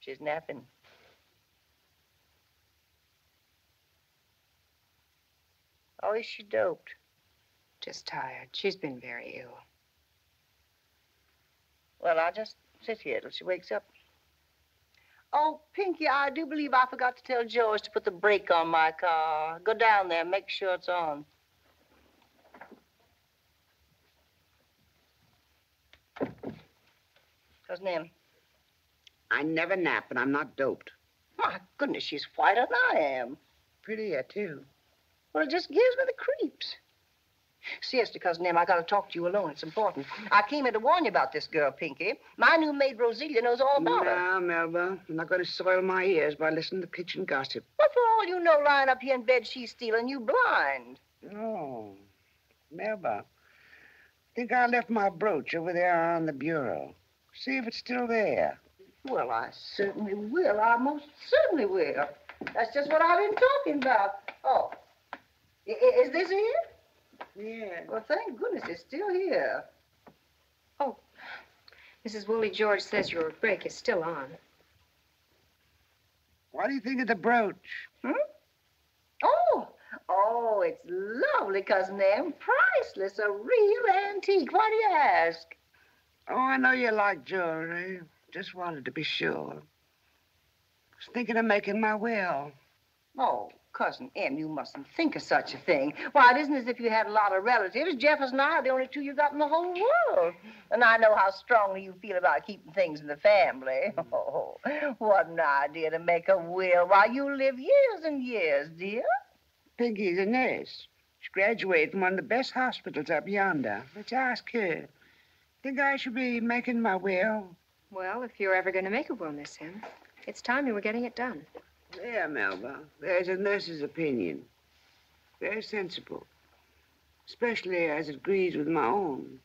She's napping. Oh, is she doped? Just tired. She's been very ill. Well, I'll just sit here till she wakes up. Oh, Pinky, I do believe I forgot to tell George to put the brake on my car. Go down there, make sure it's on. Cousin Em. I never nap, and I'm not doped. My goodness, she's whiter than I am. Prettier, too. Well, it just gives me the creeps. Seriously, Cousin Em, I gotta talk to you alone. It's important. I came here to warn you about this girl, Pinky. My new maid, Roselia, knows all about her. Nah, Melba, I'm not going to soil my ears by listening to kitchen gossip. Well, for all you know, lying up here in bed, she's stealing you blind. No, Melba, I think I left my brooch over there on the bureau. See if it's still there. Well, I certainly will. I most certainly will. That's just what I've been talking about. Oh, is this here? Yeah. Well, thank goodness it's still here. Oh, Mrs. Woolley, George says your brake is still on. What do you think of the brooch? Hmm? Oh, it's lovely, Cousin Em. Priceless, a real antique. Why do you ask? Oh, I know you like jewelry. Just wanted to be sure. I was thinking of making my will. Oh, Cousin Em, you mustn't think of such a thing. Why, it isn't as if you had a lot of relatives. Jeffers and I are the only two you got in the whole world. And I know how strongly you feel about keeping things in the family. Oh, what an idea to make a will. Why, you live years and years, dear. Piggy's a nurse. She graduated from one of the best hospitals up yonder. Let's ask her. Think I should be making my will? Well, if you're ever going to make a will, Miss Em, it's time you were getting it done. There, Melba, there's a nurse's opinion. Very sensible, especially as it agrees with my own.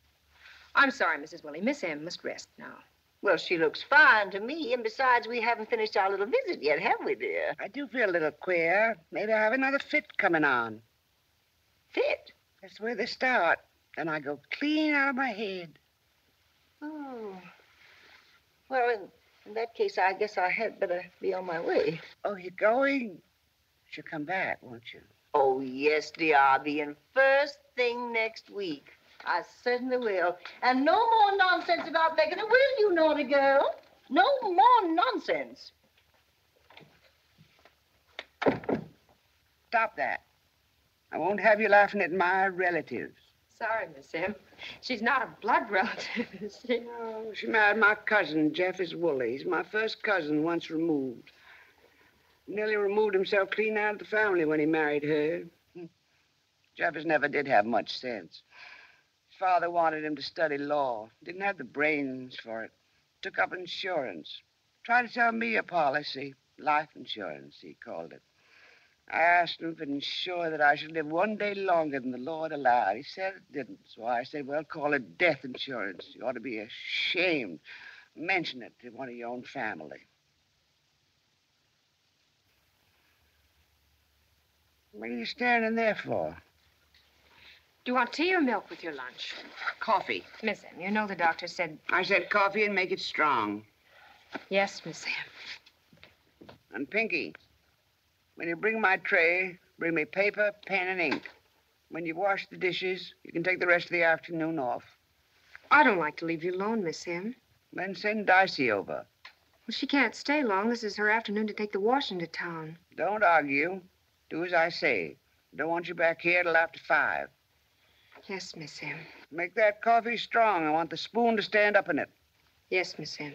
I'm sorry, Mrs. Woolley. Miss Em must rest now. Well, she looks fine to me, and besides, we haven't finished our little visit yet, have we, dear? I do feel a little queer. Maybe I have another fit coming on. Fit? That's where they start, and I go clean out of my head. Oh. Well, in that case, I guess I had better be on my way. Oh, you're going? She'll come back, won't you? Oh, yes, dear. I'll be in first thing next week. I certainly will. And no more nonsense about making a will, you naughty girl. No more nonsense. Stop that. I won't have you laughing at my relatives. Sorry, Miss Em. She's not a blood relative, is she? No, she married my cousin, Jeffers Woolley. He's my first cousin, once removed. Nearly removed himself clean out of the family when he married her. Jeffers never did have much sense. His father wanted him to study law. Didn't have the brains for it. Took up insurance. Tried to sell me a policy. Life insurance, he called it. I asked him if it ensured that I should live one day longer than the Lord allowed. He said it didn't, so I said, well, call it death insurance. You ought to be ashamed. Mention it to one of your own family. What are you standing there for? Do you want tea or milk with your lunch? Coffee. Miss Em, you know the doctor said... I said coffee and make it strong. Yes, Miss Em. And Pinky... When you bring my tray, bring me paper, pen, and ink. When you've washed the dishes, you can take the rest of the afternoon off. I don't like to leave you alone, Miss Em. Then send Dicey over. Well, she can't stay long. This is her afternoon to take the washing to town. Don't argue. Do as I say. Don't want you back here till after 5. Yes, Miss Em. Make that coffee strong. I want the spoon to stand up in it. Yes, Miss Em.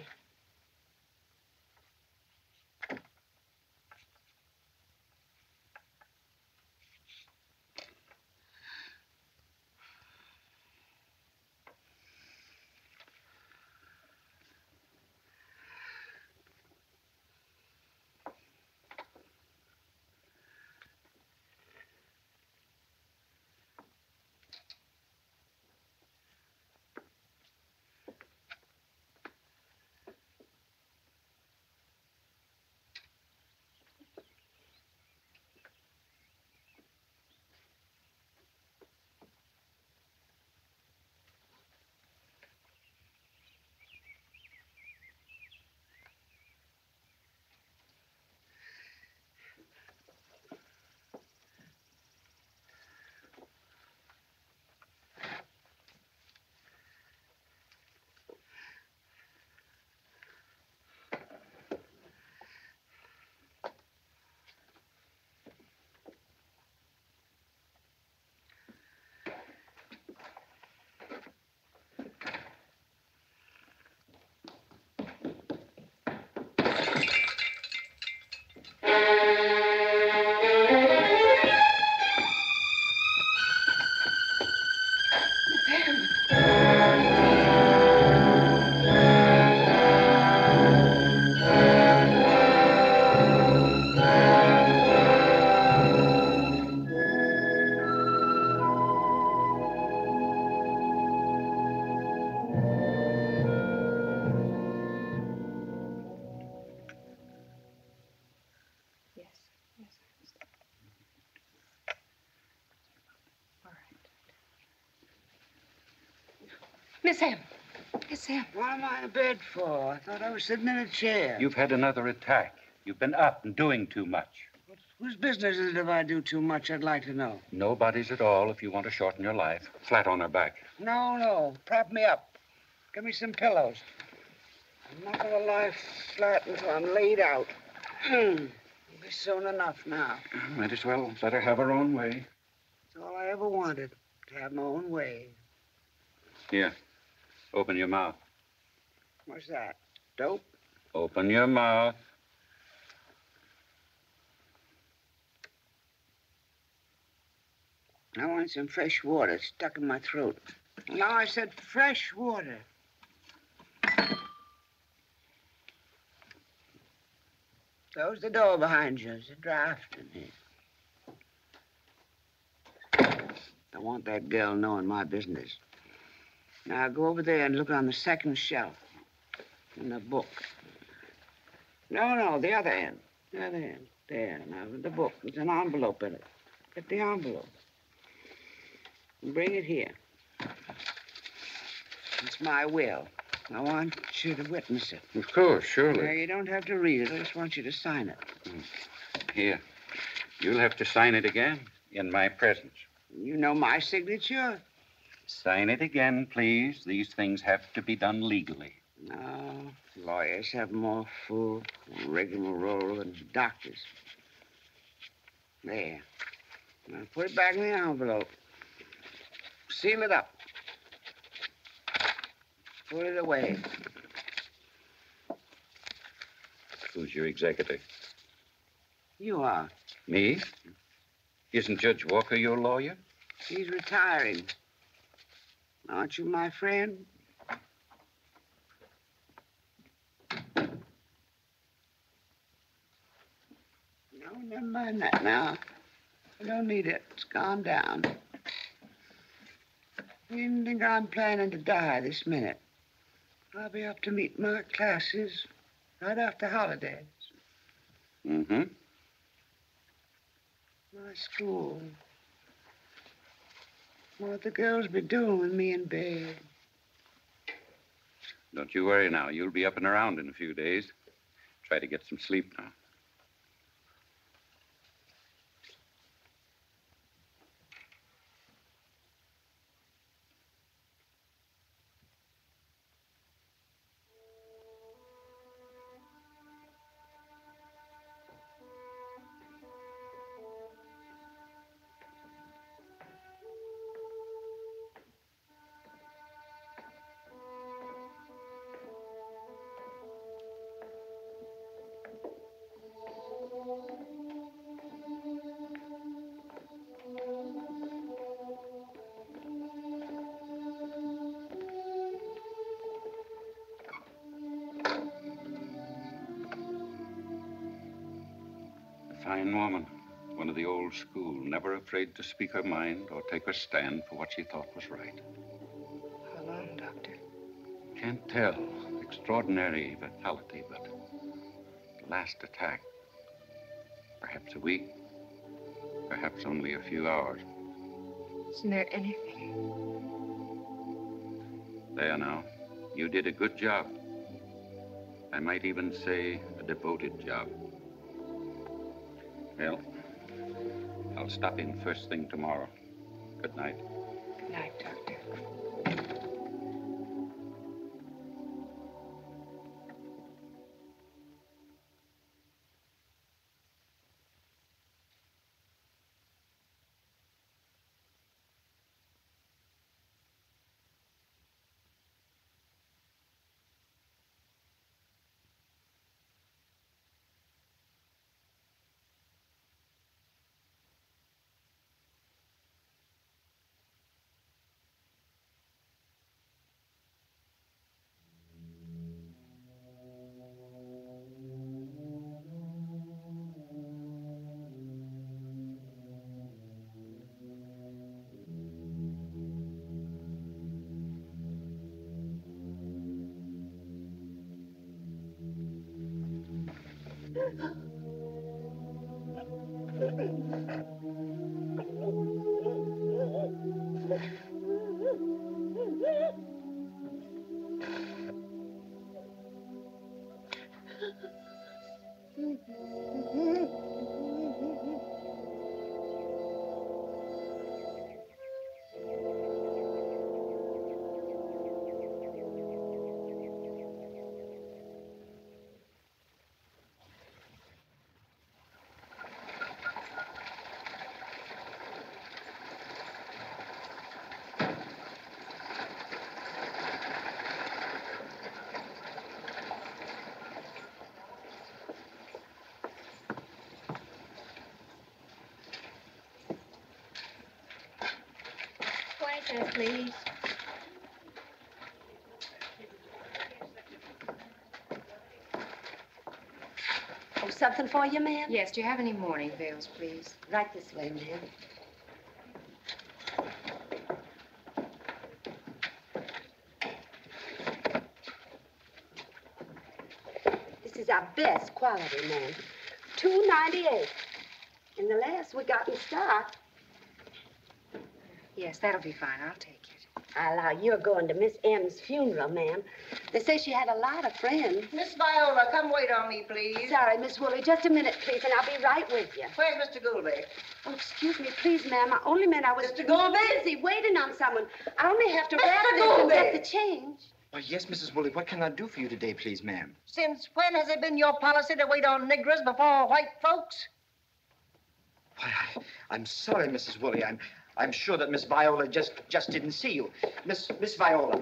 Miss Em. Miss Em. What am I in bed for? I thought I was sitting in a chair. You've had another attack. You've been up and doing too much. Well, whose business is it if I do too much, I'd like to know? Nobody's at all if you want to shorten your life. Flat on her back. No, no. Prop me up. Give me some pillows. I'm not going to lie flat until I'm laid out. It'll be soon enough now. Might as well let her have her own way. That's all I ever wanted, to have my own way. Here. Open your mouth. What's that? Dope? Open your mouth. I want some fresh water stuck in my throat. No, I said fresh water. Close the door behind you. There's a draft in here. I want that girl knowing my business. Now, go over there and look on the second shelf in the book. No, no, the other end. The other end. There, now, with the book. There's an envelope in it. Get the envelope. And bring it here. It's my will. I want you to witness it. Of course, surely. Now, you don't have to read it. I just want you to sign it. Here. You'll have to sign it again in my presence. You know my signature. Sign it again, please. These things have to be done legally. No, lawyers have more full rigmarole than doctors. There. Now put it back in the envelope. Seal it up. Put it away. Who's your executor? You are. Me? Isn't Judge Walker your lawyer? He's retiring. Aren't you my friend? No, never mind that now. I don't need it. It's gone down. I didn't think I'm planning to die this minute. I'll be up to meet my classes right after holidays. Mm-hmm. My school. What the girls be doing with me in bed. Don't you worry now. You'll be up and around in a few days. Try to get some sleep now. fine woman, one of the old school, never afraid to speak her mind or take her stand for what she thought was right. How long, Doctor? Can't tell. Extraordinary vitality, but the last attack, perhaps a week, perhaps only a few hours. Isn't there anything? There now. You did a good job. I might even say a devoted job. Well, I'll stop in first thing tomorrow. Good night. Good night, Doctor. Please. Oh, something for you, ma'am? Yes, do you have any mourning veils, please? Right this way, ma'am. This is our best quality, ma'am. $2.98. And the last we got in stock. Yes, that'll be fine. I'll take it. I allow you're going to Miss M's funeral, ma'am. They say she had a lot of friends. Miss Viola, come wait on me, please. Sorry, Miss Woolley. Just a minute, please, and I'll be right with you. Where's Mr. Goulby? Oh, excuse me, please, ma'am. I only meant I was... Mr. Goulby? Busy waiting on someone. I only have to... Mr. Goulby! ...get the change. Oh, yes, Mrs. Woolley. What can I do for you today, please, ma'am? Since when has it been your policy to wait on Negroes before white folks? Why, I'm sorry, Mrs. Woolley. I'm sure that Miss Viola just didn't see you. Miss Viola.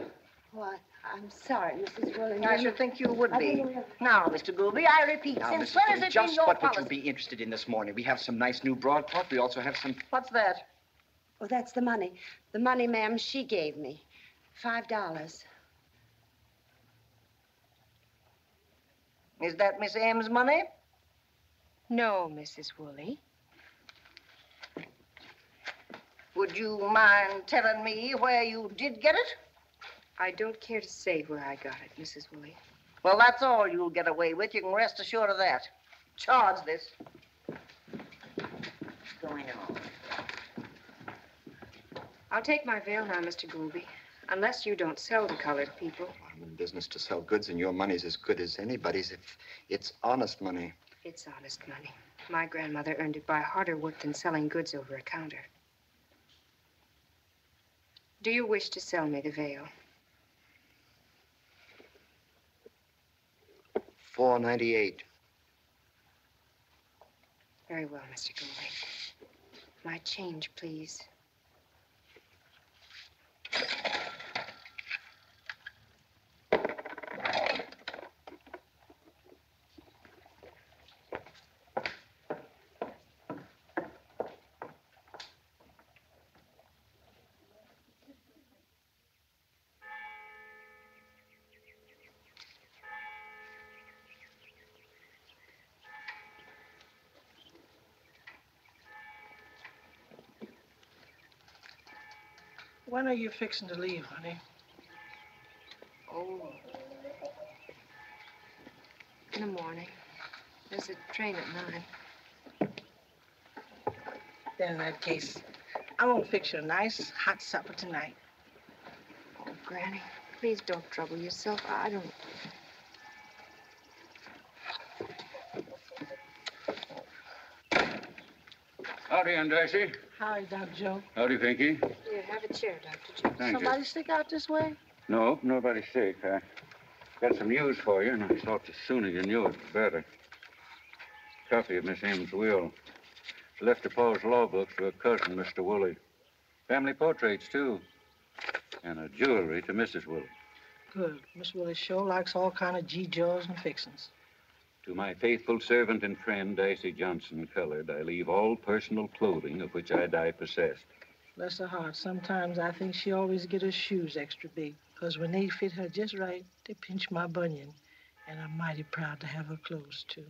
What? I'm sorry, Mrs. Woolley. I should think you would be. Now, Mr. Goulby, I repeat, now, since when has it been your policy? Just what would you be interested in this morning? We have some nice new broadcloth. We also have some... What's that? Oh, that's the money. The money, ma'am, she gave me. $5. Is that Miss M's money? No, Mrs. Woolley. Would you mind telling me where you did get it? I don't care to say where I got it, Mrs. Woolley. Well, that's all you'll get away with. You can rest assured of that. Charge this. What's going on? I'll take my veil now, Mr. Goulby. Unless you don't sell to colored people. I'm in business to sell goods, and your money's as good as anybody's if it's honest money. It's honest money. My grandmother earned it by harder work than selling goods over a counter. Do you wish to sell me the veil? $4.98. Very well, Mr. Goulby. My change, please. When are you fixing to leave, honey? Oh. In the morning. There's a train at 9. Then in that case, I'm gonna fix you a nice hot supper tonight. Oh, Granny, please don't trouble yourself. I don't... Howdy, Aunt Dicey. Howdy, Dr. Joe. Howdy, Pinky. Here, have a chair, Dr. Joe. Thank you. Somebody sick out this way? No, nobody's sick. I got some news for you, and I thought the sooner you knew it, the better. Copy of Miss M's will. She left the Paul's law books to her cousin, Mr. Woolley. Family portraits, too. And a jewelry to Mrs. Woolley. Good. Miss Woolley sure likes all kind of G-jaws and fixings. To my faithful servant and friend, Dicey Johnson, colored, I leave all personal clothing of which I die possessed. Bless her heart. Sometimes I think she always get her shoes extra big, because when they fit her just right, they pinch my bunion. And I'm mighty proud to have her clothes, too.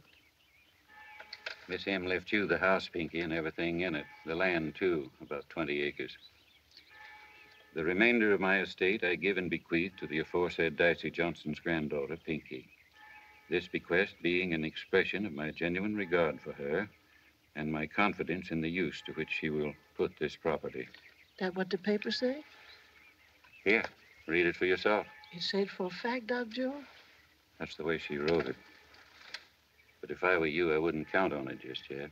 Miss Em left you the house, Pinky, and everything in it. The land, too, about 20 acres. The remainder of my estate I give and bequeath to the aforesaid Dicey Johnson's granddaughter, Pinky. This bequest being an expression of my genuine regard for her and my confidence in the use to which she will put this property. That what the paper say? Here, read it for yourself. You say it for a fact, Dr. Joe? That's the way she wrote it. But if I were you, I wouldn't count on it just yet.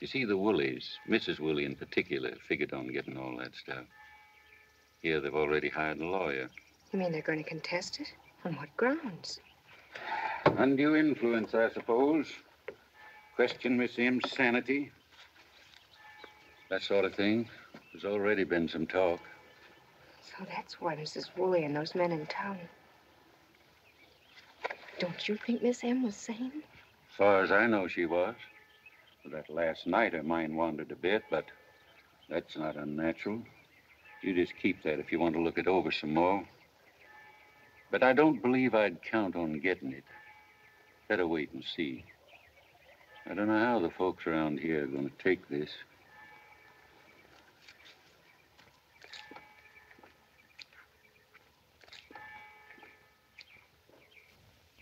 You see, the Woolleys, Mrs. Woolley in particular, figured on getting all that stuff. Here, they've already hired a lawyer. You mean they're going to contest it? On what grounds? Undue influence, I suppose. Question Miss M's sanity. That sort of thing. There's already been some talk. So that's why Mrs. Woolley and those men in town. Don't you think Miss M was sane? As far as I know, she was. That last night her mind wandered a bit, but that's not unnatural. You just keep that if you want to look it over some more. But I don't believe I'd count on getting it. Better wait and see. I don't know how the folks around here are going to take this.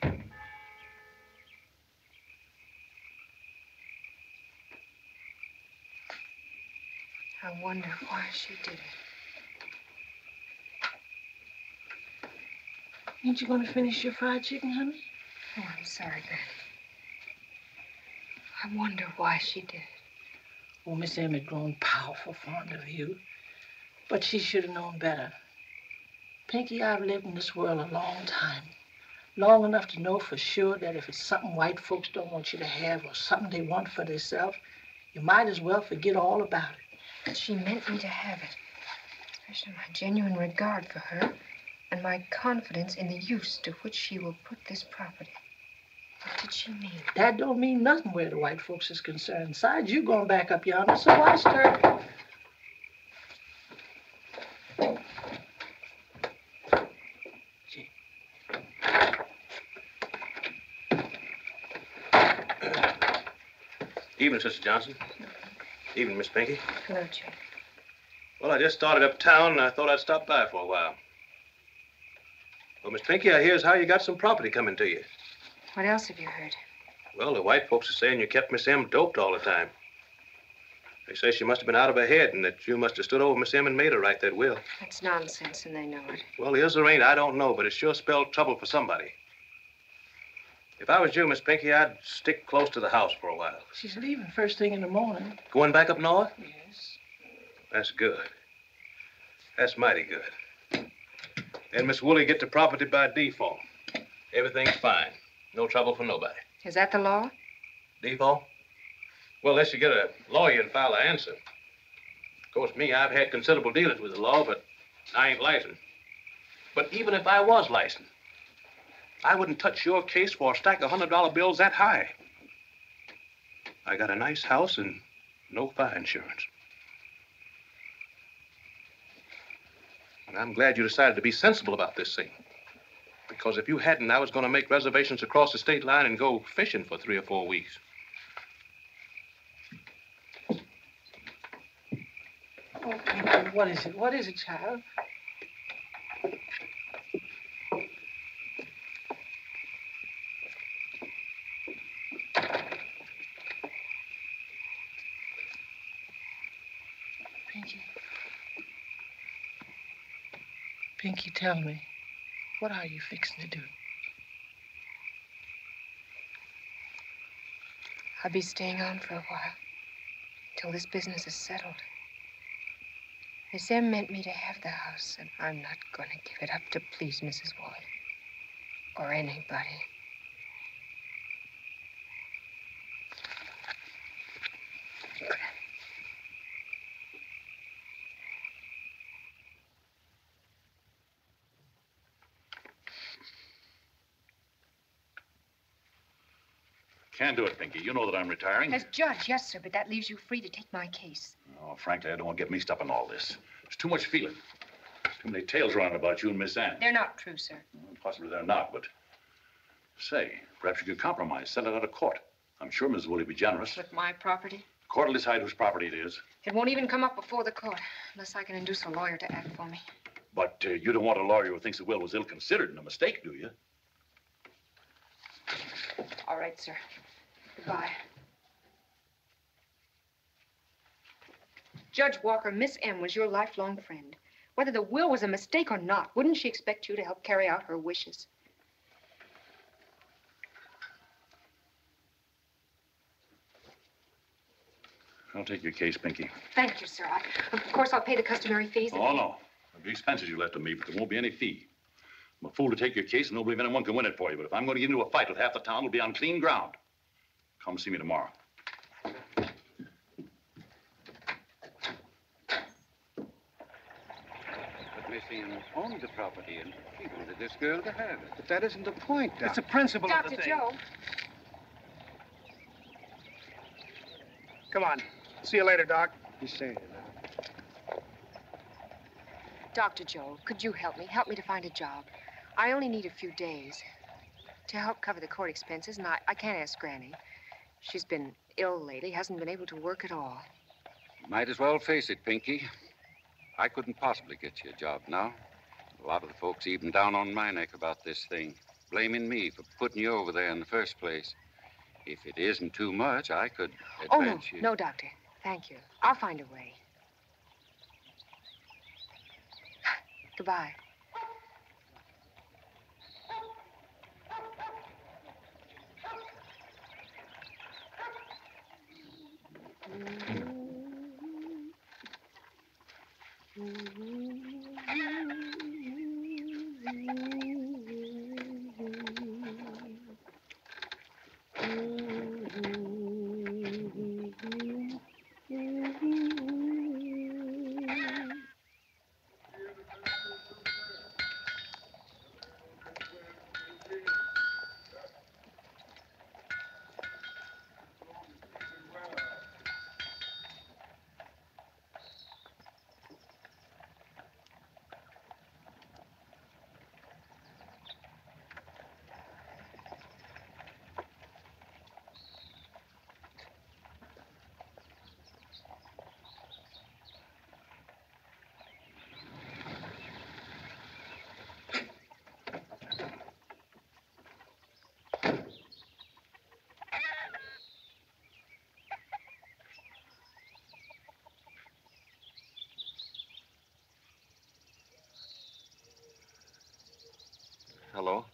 I wonder why she did it. Ain't you going to finish your fried chicken, honey? Oh, I'm sorry, Granny. I wonder why she did. Oh, Miss Em had grown powerful fond of you, but she should have known better. Pinky, I've lived in this world a long time, long enough to know for sure that if it's something white folks don't want you to have or something they want for themselves, you might as well forget all about it. But she meant me to have it, especially my genuine regard for her. And my confidence in the use to which she will put this property. What did she mean? That don't mean nothing where the white folks is concerned. Besides, you're going back up yonder, so why stir? Gee. Evening, Sister Johnson. Evening, Miss Pinky. Hello, Jake. Well, I just started uptown, and I thought I'd stop by for a while. Well, Miss Pinky, I hear is how you got some property coming to you. What else have you heard? Well, the white folks are saying you kept Miss M doped all the time. They say she must have been out of her head and that you must have stood over Miss M and made her write that will. That's nonsense, and they know it. Well, is or ain't, I don't know, but it sure spelled trouble for somebody. If I was you, Miss Pinky, I'd stick close to the house for a while. She's leaving first thing in the morning. Going back up north? Yes. That's good. That's mighty good. And Miss Woolley get the property by default. Everything's fine. No trouble for nobody. Is that the law? Default? Well, unless you get a lawyer and file an answer. Of course, me, I've had considerable dealings with the law, but I ain't licensed. But even if I was licensed, I wouldn't touch your case for a stack of $100 bills that high. I got a nice house and no fire insurance. And I'm glad you decided to be sensible about this thing. Because if you hadn't, I was going to make reservations across the state line and go fishing for 3 or 4 weeks. Oh, what is it? What is it, child? Pinky. Pinky, tell me, what are you fixing to do? I'll be staying on for a while, till this business is settled. Miss Em meant me to have the house, and I'm not going to give it up to please Mrs. Woolley or anybody. Can't do it, Pinky. You know that I'm retiring. As judge, yes, sir, but that leaves you free to take my case. Oh, frankly, I don't want to get mixed up in all this. There's too much feeling. There's too many tales around about you and Miss Anne. They're not true, sir. Well, possibly they're not, but say, perhaps you could compromise, send it out of court. I'm sure Mrs. Woolley would be generous. With my property? The court will decide whose property it is. It won't even come up before the court, unless I can induce a lawyer to act for me. But you don't want a lawyer who thinks the will was ill-considered and a mistake, do you? All right, sir. Goodbye. Judge Walker, Miss M was your lifelong friend. Whether the will was a mistake or not, wouldn't she expect you to help carry out her wishes? I'll take your case, Pinky. Thank you, sir. Of course, I'll pay the customary fees. Oh, no. There'll be expenses you left to me, but there won't be any fee. I'm a fool to take your case, and don't believe anyone can win it for you. But if I'm going to get into a fight with half the town, it'll be on clean ground. Come see me tomorrow. But Miss Ian owned the property, and she wanted this girl to have it. But that isn't the point, Doc. It's the principle of the thing. Dr. Joe. Come on. See you later, Doc. Be safe. Dr. Joel, could you help me? Help me to find a job. I only need a few days to help cover the court expenses, and I can't ask Granny. She's been ill lately, hasn't been able to work at all. Might as well face it, Pinky. I couldn't possibly get you a job now. A lot of the folks even down on my neck about this thing, blaming me for putting you over there in the first place. If it isn't too much, I could advance you. Oh, no, Doctor. Thank you. I'll find a way. Goodbye. Hello?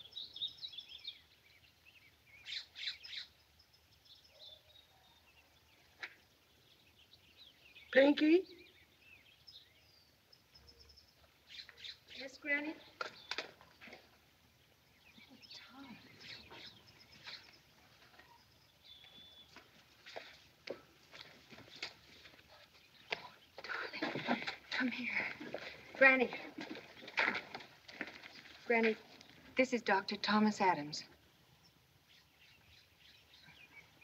Pinky? Yes, Granny? Oh, darling, come here. Granny. Granny. This is Dr. Thomas Adams.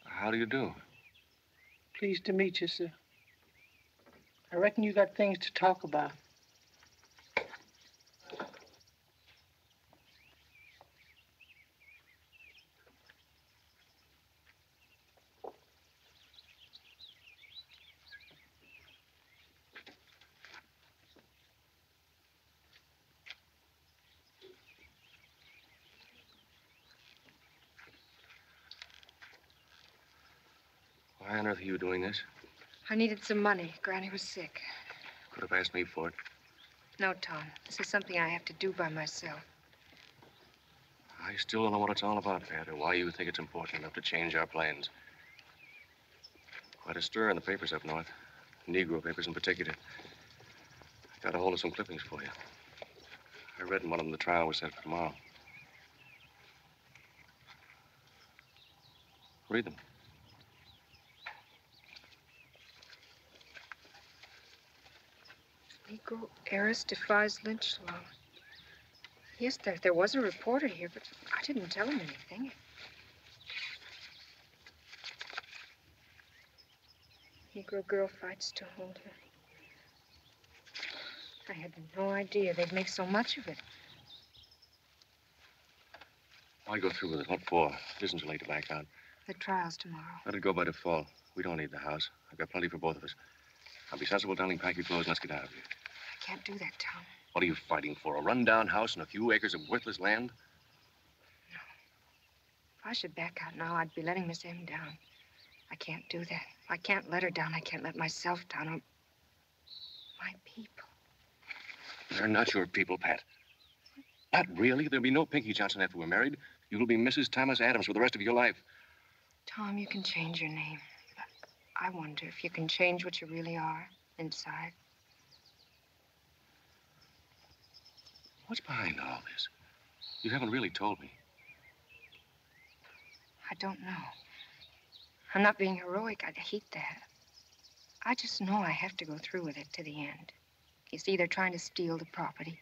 How do you do? Pleased to meet you, sir. I reckon you got things to talk about. on earth are you doing this? I needed some money. Granny was sick. Could have asked me for it. No, Tom. This is something I have to do by myself. I still don't know what it's all about, Pat, or why you think it's important enough to change our plans. Quite a stir in the papers up north. Negro papers in particular. I got a hold of some clippings for you. I read in one of them the trial was set for tomorrow. Read them. Negro heiress defies lynch law. Yes, there was a reporter here, but I didn't tell him anything. Negro girl fights to hold her. I had no idea they'd make so much of it. Why go through with it? What for? It isn't too late to back out. The trial's tomorrow. Let it go by default. We don't need the house. I've got plenty for both of us. I'll be sensible, darling. Pack your clothes and let's get out of here. I can't do that, Tom. What are you fighting for? A run-down house and a few acres of worthless land? No. If I should back out now, I'd be letting Miss M down. I can't do that. I can't let her down. I can't let myself down. Or my people. They're not your people, Pat. Not really. There'll be no Pinky Johnson after we're married. You'll be Mrs. Thomas Adams for the rest of your life. Tom, you can change your name. But I wonder if you can change what you really are inside. What's behind all this? You haven't really told me. I don't know. I'm not being heroic. I'd hate that. I just know I have to go through with it to the end. You see, they're trying to steal the property.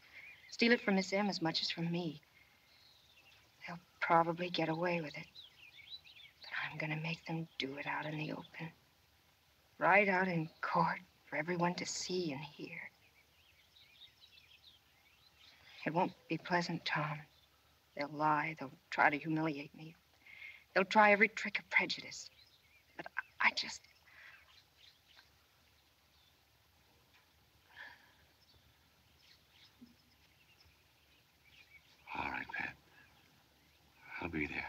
Steal it from Miss M as much as from me. They'll probably get away with it. But I'm going to make them do it out in the open. Right out in court for everyone to see and hear. It won't be pleasant, Tom. They'll lie. They'll try to humiliate me. They'll try every trick of prejudice. But I just... All right, Pat. I'll be there.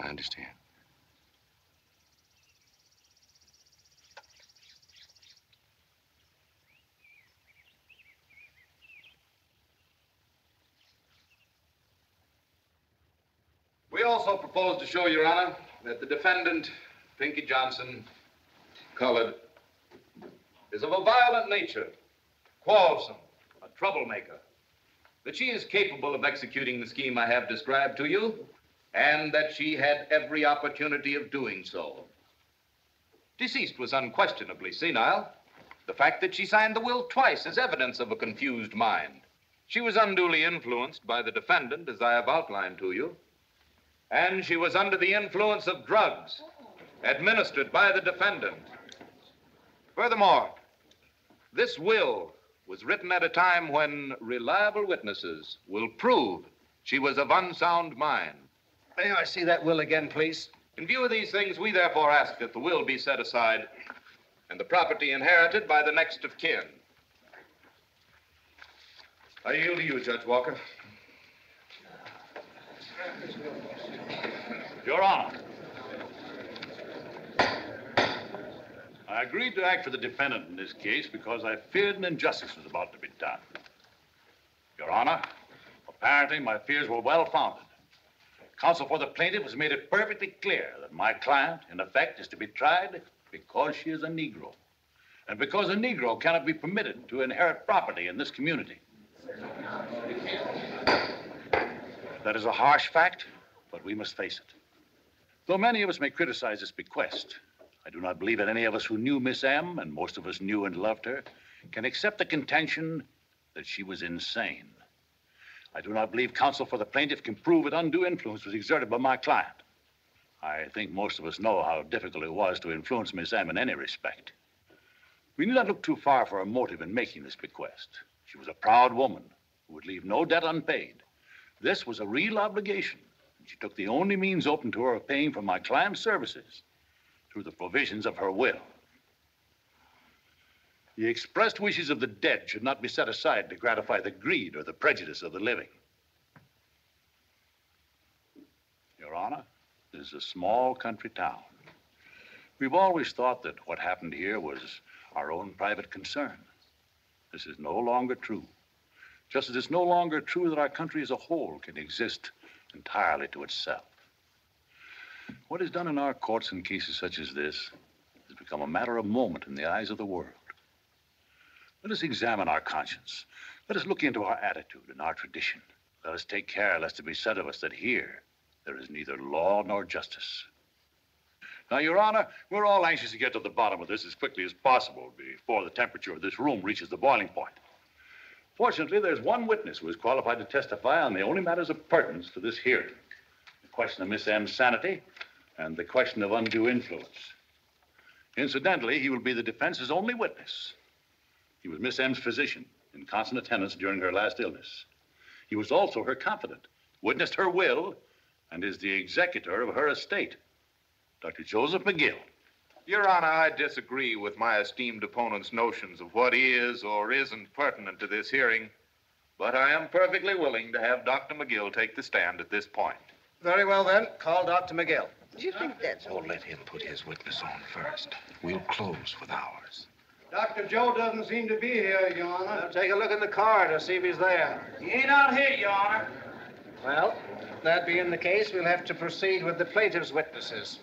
I understand. We also propose to show, Your Honor, that the defendant, Pinky Johnson, colored, is of a violent nature, quarrelsome, a troublemaker, that she is capable of executing the scheme I have described to you, and that she had every opportunity of doing so. Deceased was unquestionably senile. The fact that she signed the will twice is evidence of a confused mind. She was unduly influenced by the defendant, as I have outlined to you. And she was under the influence of drugs administered by the defendant. Furthermore, this will was written at a time when reliable witnesses will prove she was of unsound mind. May I see that will again, please? In view of these things, we therefore ask that the will be set aside and the property inherited by the next of kin. I yield to you, Judge Walker. Your Honor, I agreed to act for the defendant in this case because I feared an injustice was about to be done. Your Honor, apparently my fears were well-founded. Counsel for the plaintiff has made it perfectly clear that my client, in effect, is to be tried because she is a Negro, and because a Negro cannot be permitted to inherit property in this community. That is a harsh fact, but we must face it. Though many of us may criticize this bequest, I do not believe that any of us who knew Miss M, and most of us knew and loved her, can accept the contention that she was insane. I do not believe counsel for the plaintiff can prove that undue influence was exerted by my client. I think most of us know how difficult it was to influence Miss M in any respect. We need not look too far for a motive in making this bequest. She was a proud woman who would leave no debt unpaid. This was a real obligation. She took the only means open to her of paying for my client's services through the provisions of her will. The expressed wishes of the dead should not be set aside to gratify the greed or the prejudice of the living. Your Honor, this is a small country town. We've always thought that what happened here was our own private concern. This is no longer true. Just as it's no longer true that our country as a whole can exist entirely to itself. What is done in our courts in cases such as this has become a matter of moment in the eyes of the world. Let us examine our conscience. Let us look into our attitude and our tradition. Let us take care lest it be said of us that here there is neither law nor justice. Now, Your Honor, we're all anxious to get to the bottom of this as quickly as possible before the temperature of this room reaches the boiling point. Fortunately, there's one witness who is qualified to testify on the only matters of pertinence to this hearing. The question of Miss M's sanity and the question of undue influence. Incidentally, he will be the defense's only witness. He was Miss M's physician in constant attendance during her last illness. He was also her confidant, witnessed her will, and is the executor of her estate. Dr. Joseph McGill. Your Honor, I disagree with my esteemed opponent's notions of what is or isn't pertinent to this hearing, but I am perfectly willing to have Dr. McGill take the stand at this point. Very well, then. Call Dr. McGill. Do you think that's... Oh, let him put his witness on first. We'll close with ours. Dr. Joe doesn't seem to be here, Your Honor. Well, take a look in the car to see if he's there. He ain't out here, Your Honor. Well, if that being the case, we'll have to proceed with the plaintiff's witnesses.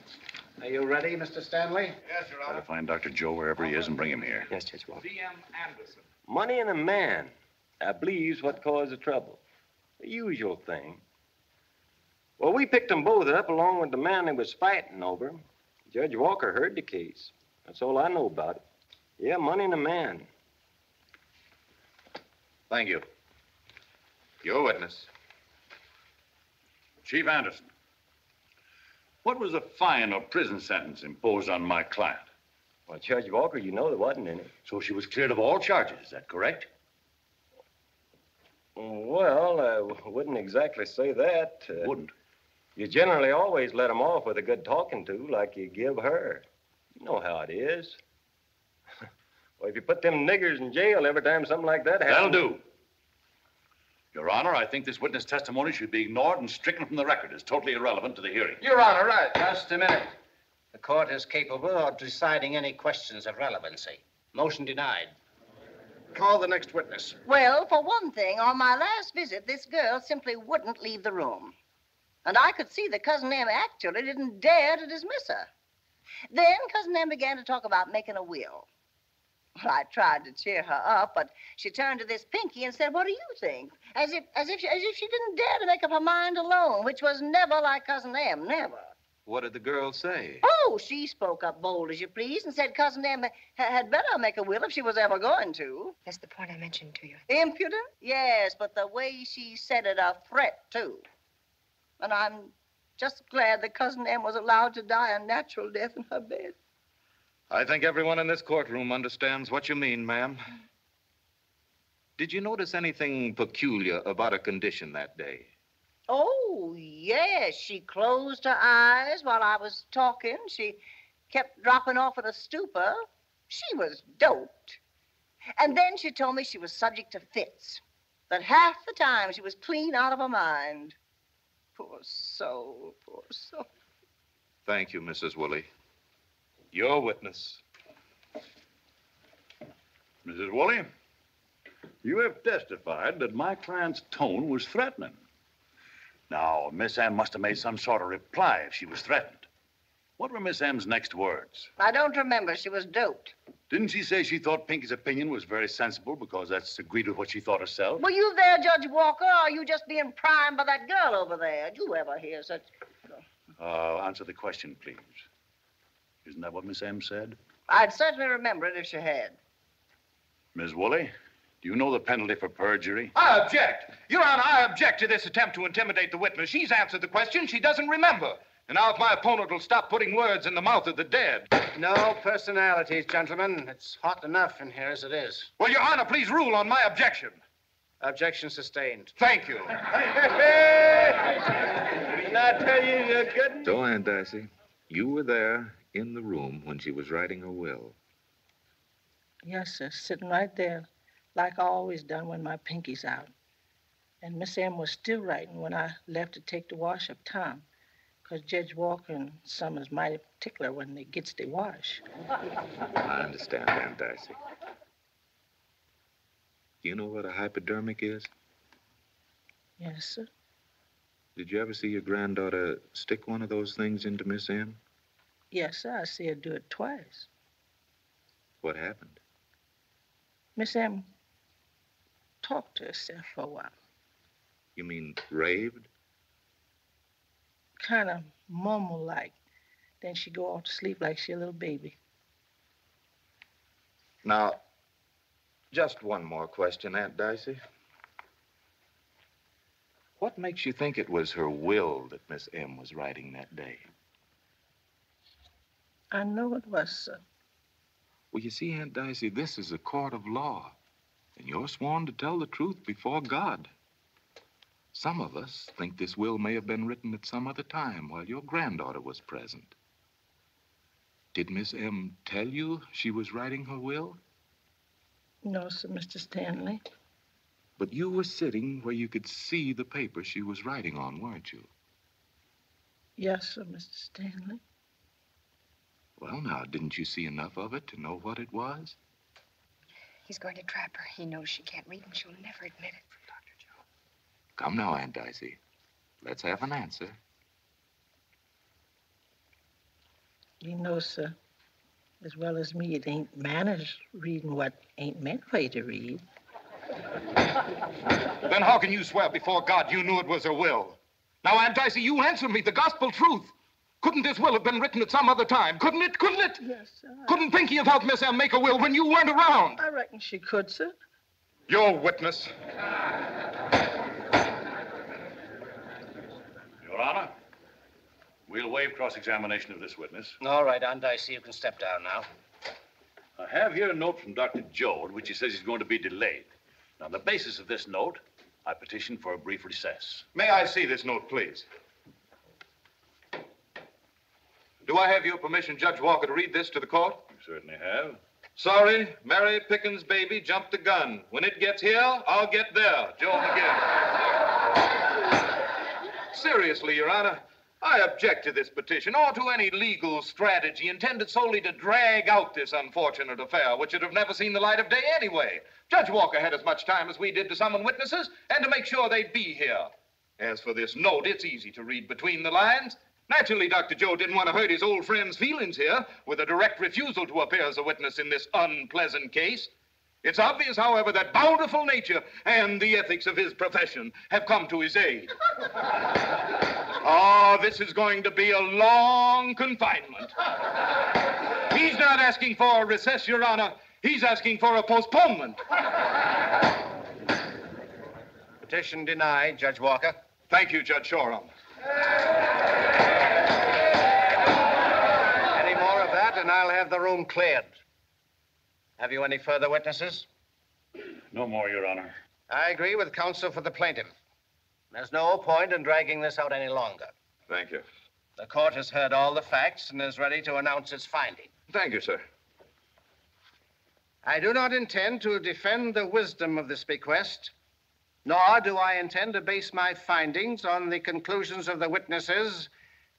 Are you ready, Mr. Stanley? Yes, Your Honor. I'll find Dr. Joe wherever he is and bring him here. Yes, Judge Walker. D.M. Anderson. Money and a man, I believe's what caused the trouble. The usual thing. Well, we picked them both up along with the man they was fighting over. Judge Walker heard the case. That's all I know about it. Yeah, money and a man. Thank you. Your witness. Chief Anderson. What was the fine or prison sentence imposed on my client? Well, Judge Walker, you know there wasn't any. So she was cleared of all charges, is that correct? Well, I wouldn't exactly say that. Wouldn't? You generally always let them off with a good talking to, like you give her. You know how it is. Well, if you put them niggers in jail every time something like that happens... That'll do. Your Honor, I think this witness testimony should be ignored and stricken from the record. It's totally irrelevant to the hearing. Your Honor, right. Just a minute. The court is capable of deciding any questions of relevancy. Motion denied. Call the next witness. Well, for one thing, on my last visit, this girl simply wouldn't leave the room. And I could see that Cousin Em actually didn't dare to dismiss her. Then Cousin Em began to talk about making a will. Well, I tried to cheer her up, but she turned to this Pinky and said, "What do you think?" As if she didn't dare to make up her mind alone, which was never like Cousin Em, never. What did the girl say? Oh, she spoke up bold as you please and said Cousin Em had better make a will if she was ever going to. That's the point I mentioned to you. Impudent? Yes, but the way she said it, a threat, too. And I'm just glad that Cousin Em was allowed to die a natural death in her bed. I think everyone in this courtroom understands what you mean, ma'am. Did you notice anything peculiar about her condition that day? Oh, yes. She closed her eyes while I was talking. She kept dropping off in a stupor. She was doped. And then she told me she was subject to fits. That half the time she was clean out of her mind. Poor soul, poor soul. Thank you, Mrs. Woolley. Your witness. Mrs. Woolley, you have testified that my client's tone was threatening. Now, Miss Em must have made some sort of reply if she was threatened. What were Miss M's next words? I don't remember. She was doped. Didn't she say she thought Pinky's opinion was very sensible because that's agreed with what she thought herself? Were you there, Judge Walker, or are you just being primed by that girl over there? Do you ever hear such... Answer the question, please. Isn't that what Miss Em said? I'd certainly remember it if she had. Miss Woolley, do you know the penalty for perjury? I object. Your Honor, I object to this attempt to intimidate the witness. She's answered the question she doesn't remember. And now if my opponent will stop putting words in the mouth of the dead. No personalities, gentlemen. It's hot enough in here as it is. Well, Your Honor, please rule on my objection. Objection sustained. Thank you. Did I tell you you're good? So, Aunt Dicey, you were there... in the room when she was writing her will. Yes, sir, sitting right there, like I always done when my Pinky's out. And Miss Em was still writing when I left to take the wash up Tom. Because Judge Walker and some is mighty particular when they gets their wash. I understand, Aunt Dicey. You know what a hypodermic is? Yes, sir. Did you ever see your granddaughter stick one of those things into Miss M? Yes, sir. I see her do it twice. What happened? Miss M talked to herself for a while. You mean raved? Kind of mumble-like. Then she'd go off to sleep like she's a little baby. Now, just one more question, Aunt Dicey. What makes you think it was her will that Miss M was writing that day? I know it was, sir. Well, you see, Aunt Dicey, this is a court of law, and you're sworn to tell the truth before God. Some of us think this will may have been written at some other time while your granddaughter was present. Did Miss M tell you she was writing her will? No, sir, Mr. Stanley. But you were sitting where you could see the paper she was writing on, weren't you? Yes, sir, Mr. Stanley. Well, now, didn't you see enough of it to know what it was? He's going to trap her. He knows she can't read and she'll never admit it. Come now, Aunt Dicey. Let's have an answer. You know, sir, as well as me, it ain't manners reading what ain't meant for you to read. Then how can you swear before God you knew it was her will? Now, Aunt Dicey, you answer me the gospel truth. Couldn't this will have been written at some other time? Couldn't it? Couldn't it? Yes, sir. Couldn't Pinky have helped Miss M make a will when you weren't around? I reckon she could, sir. You're a witness. Your Honor, we'll waive cross-examination of this witness. All right, Aunt Dicey, you can step down now. I have here a note from Dr. Joe in which he says he's going to be delayed. On the basis of this note, I petition for a brief recess. May I see this note, please? Do I have your permission, Judge Walker, to read this to the court? You certainly have. Sorry, Mary Pickens' baby jumped the gun. When it gets here, I'll get there. Joe McGill. Seriously, Your Honor, I object to this petition or to any legal strategy intended solely to drag out this unfortunate affair, which would have never seen the light of day anyway. Judge Walker had as much time as we did to summon witnesses and to make sure they'd be here. As for this note, it's easy to read between the lines. Naturally, Dr. Joe didn't want to hurt his old friend's feelings here with a direct refusal to appear as a witness in this unpleasant case. It's obvious, however, that bountiful nature and the ethics of his profession have come to his aid. Oh, this is going to be a long confinement. He's not asking for a recess, Your Honor. He's asking for a postponement. Petition denied, Judge Walker. Thank you, Judge Shoreham. Any more of that, and I'll have the room cleared. Have you any further witnesses? No more, Your Honor. I agree with counsel for the plaintiff. There's no point in dragging this out any longer. Thank you. The court has heard all the facts and is ready to announce its finding. Thank you, sir. I do not intend to defend the wisdom of this bequest, nor do I intend to base my findings on the conclusions of the witnesses,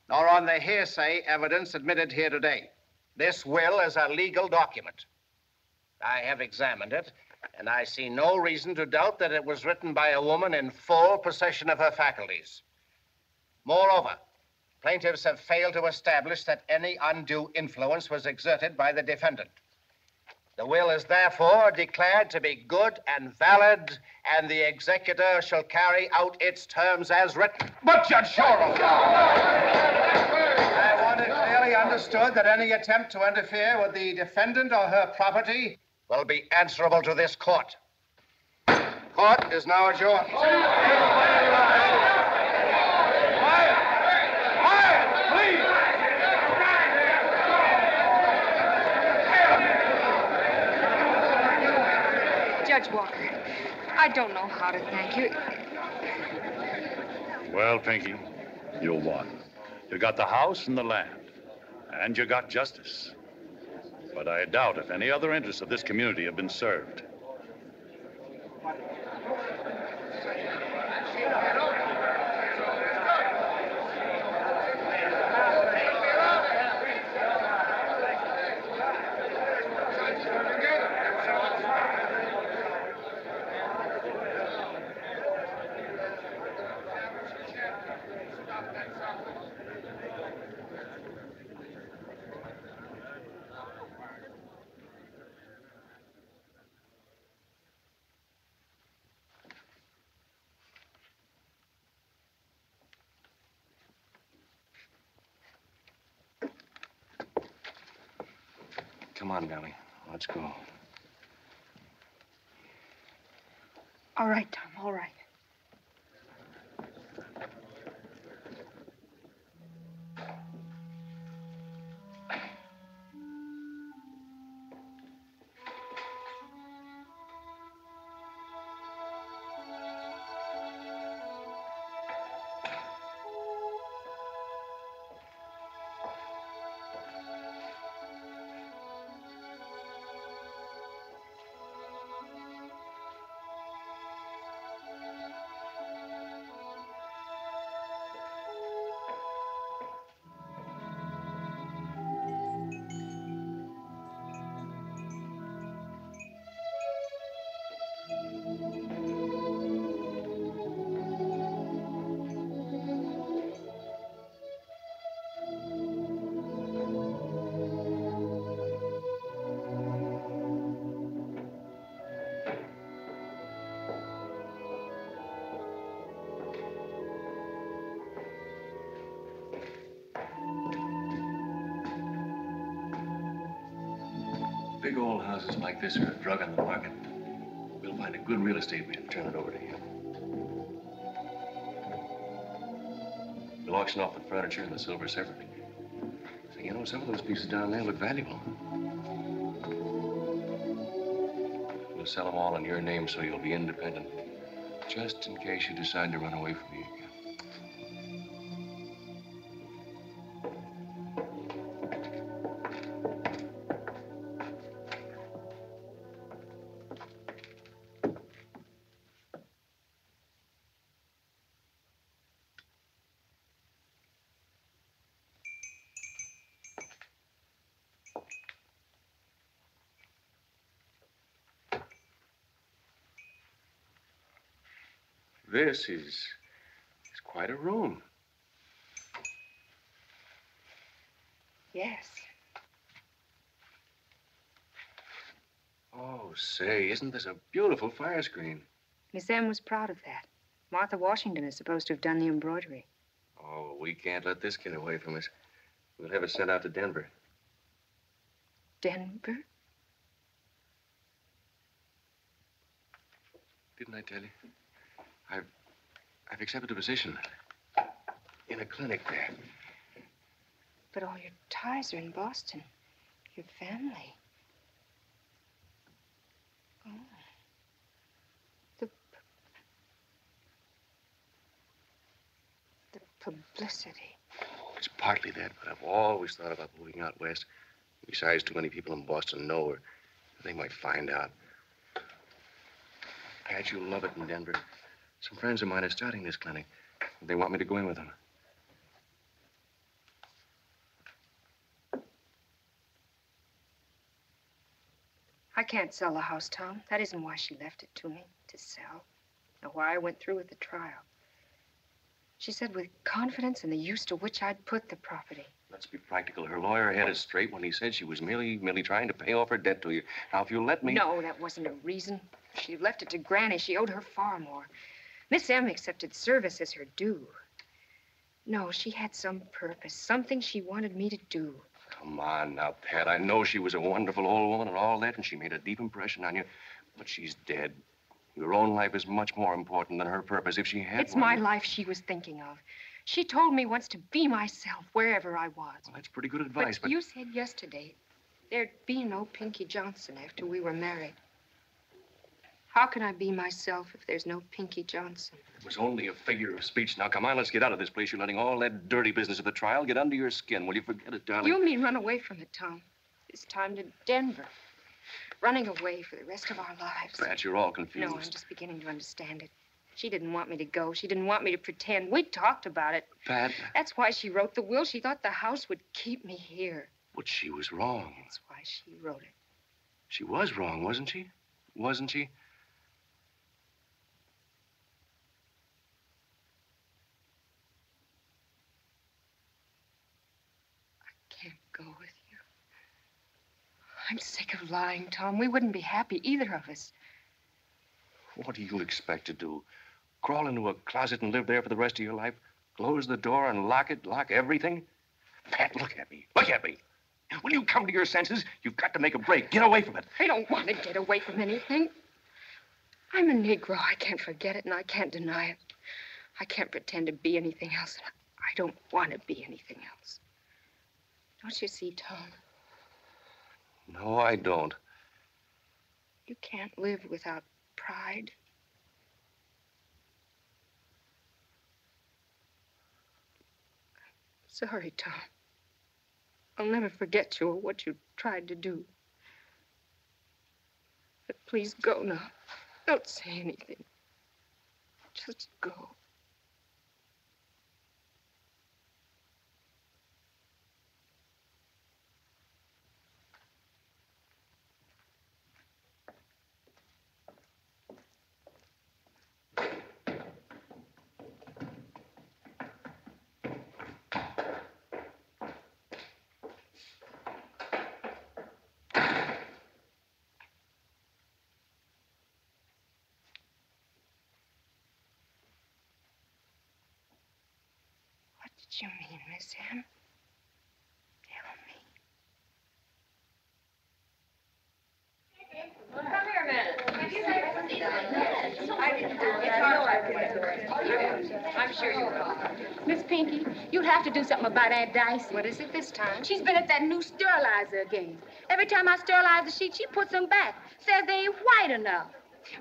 nor on the hearsay evidence admitted here today. This will is a legal document. I have examined it, and I see no reason to doubt that it was written by a woman in full possession of her faculties. Moreover, plaintiffs have failed to establish that any undue influence was exerted by the defendant. The will is therefore declared to be good and valid, and the executor shall carry out its terms as written. But Judge Shoreham! I want it clearly understood that any attempt to interfere with the defendant or her property will be answerable to this court. Court is now adjourned. Quiet! Quiet, please! Judge Walker, I don't know how to thank you. Well, Pinky, you won. You got the house and the land, and you got justice. But I doubt if any other interests of this community have been served. Come on, Billy. Let's go. All right, Tom. All right. Big old houses like this are a drug on the market. We'll find a good real estate man and turn it over to him. We'll auction off the furniture and the silver separately. So, you know, some of those pieces down there look valuable. We'll sell them all in your name so you'll be independent, just in case you decide to run away from me again. This is quite a room. Yes. Oh, say, isn't this a beautiful fire screen? Miss Em was proud of that. Martha Washington is supposed to have done the embroidery. Oh, we can't let this get away from us. We'll have it sent out to Denver. Denver? Didn't I tell you? I've accepted a position in a clinic there. But all your ties are in Boston. Your family. Oh. The publicity. Oh, it's partly that, but I've always thought about moving out west. Besides, too many people in Boston know, or they might find out. Pat, you'll love it in Denver. Some friends of mine are starting this clinic. They want me to go in with them. I can't sell the house, Tom. That isn't why she left it to me, to sell, nor why I went through with the trial. She said with confidence in the use to which I'd put the property. Let's be practical. Her lawyer had us straight when he said she was merely trying to pay off her debt to you. Now, if you'll let me... No, that wasn't a reason. She left it to Granny. She owed her far more. Miss Em accepted service as her due. No, she had some purpose, something she wanted me to do. Come on now, Pat. I know she was a wonderful old woman and all that, and she made a deep impression on you, but she's dead. Your own life is much more important than her purpose. If she had... It's my life she was thinking of. She told me once to be myself wherever I was. Well, that's pretty good advice, but... You said yesterday there'd be no Pinky Johnson after we were married. How can I be myself if there's no Pinky Johnson? It was only a figure of speech. Now, come on, let's get out of this place. You're letting all that dirty business of the trial get under your skin. Will you forget it, darling? You mean run away from it, Tom. This time to Denver. Running away for the rest of our lives. Pat, you're all confused. No, I'm just beginning to understand it. She didn't want me to go. She didn't want me to pretend. We talked about it. Pat. That's why she wrote the will. She thought the house would keep me here. But she was wrong. That's why she wrote it. She was wrong, wasn't she? Wasn't she? I'm sick of lying, Tom. We wouldn't be happy, either of us. What do you expect to do? Crawl into a closet and live there for the rest of your life? Close the door and lock it? Lock everything? Pat, look at me. Look at me. When you come to your senses, you've got to make a break. Get away from it. I don't want to get away from anything. I'm a Negro. I can't forget it, and I can't deny it. I can't pretend to be anything else, and I don't want to be anything else. Don't you see, Tom? No, I don't. You can't live without pride. Sorry, Tom. I'll never forget you or what you tried to do. But please go now. Don't say anything. Just go. What do you mean, Miss Emma? Tell me. Come here a minute. Have you ever seen that? I didn't do it. It's hard work. I'm sure you will. Miss Pinky, you'll have to do something about Aunt Dicey. What is it this time? She's been at that new sterilizer again. Every time I sterilize the sheep, she puts them back. Says they ain't white enough.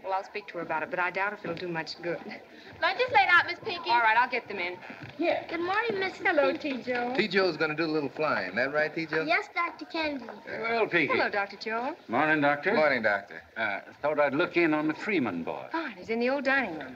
Well, I'll speak to her about it, but I doubt if it'll do much good. Lunch is laid out, Miss Pinky. All right, I'll get them in. Here. Good morning, Miss. Hello, T.J. T.J.'s going to do a little flying. That right, T.J.? Yes, Dr. Kennedy. Well, Pinky. Hello, Dr. Joel. Morning, Doctor. Morning, Doctor. Thought I'd look in on the Freeman boy. Fine. He's in the old dining room.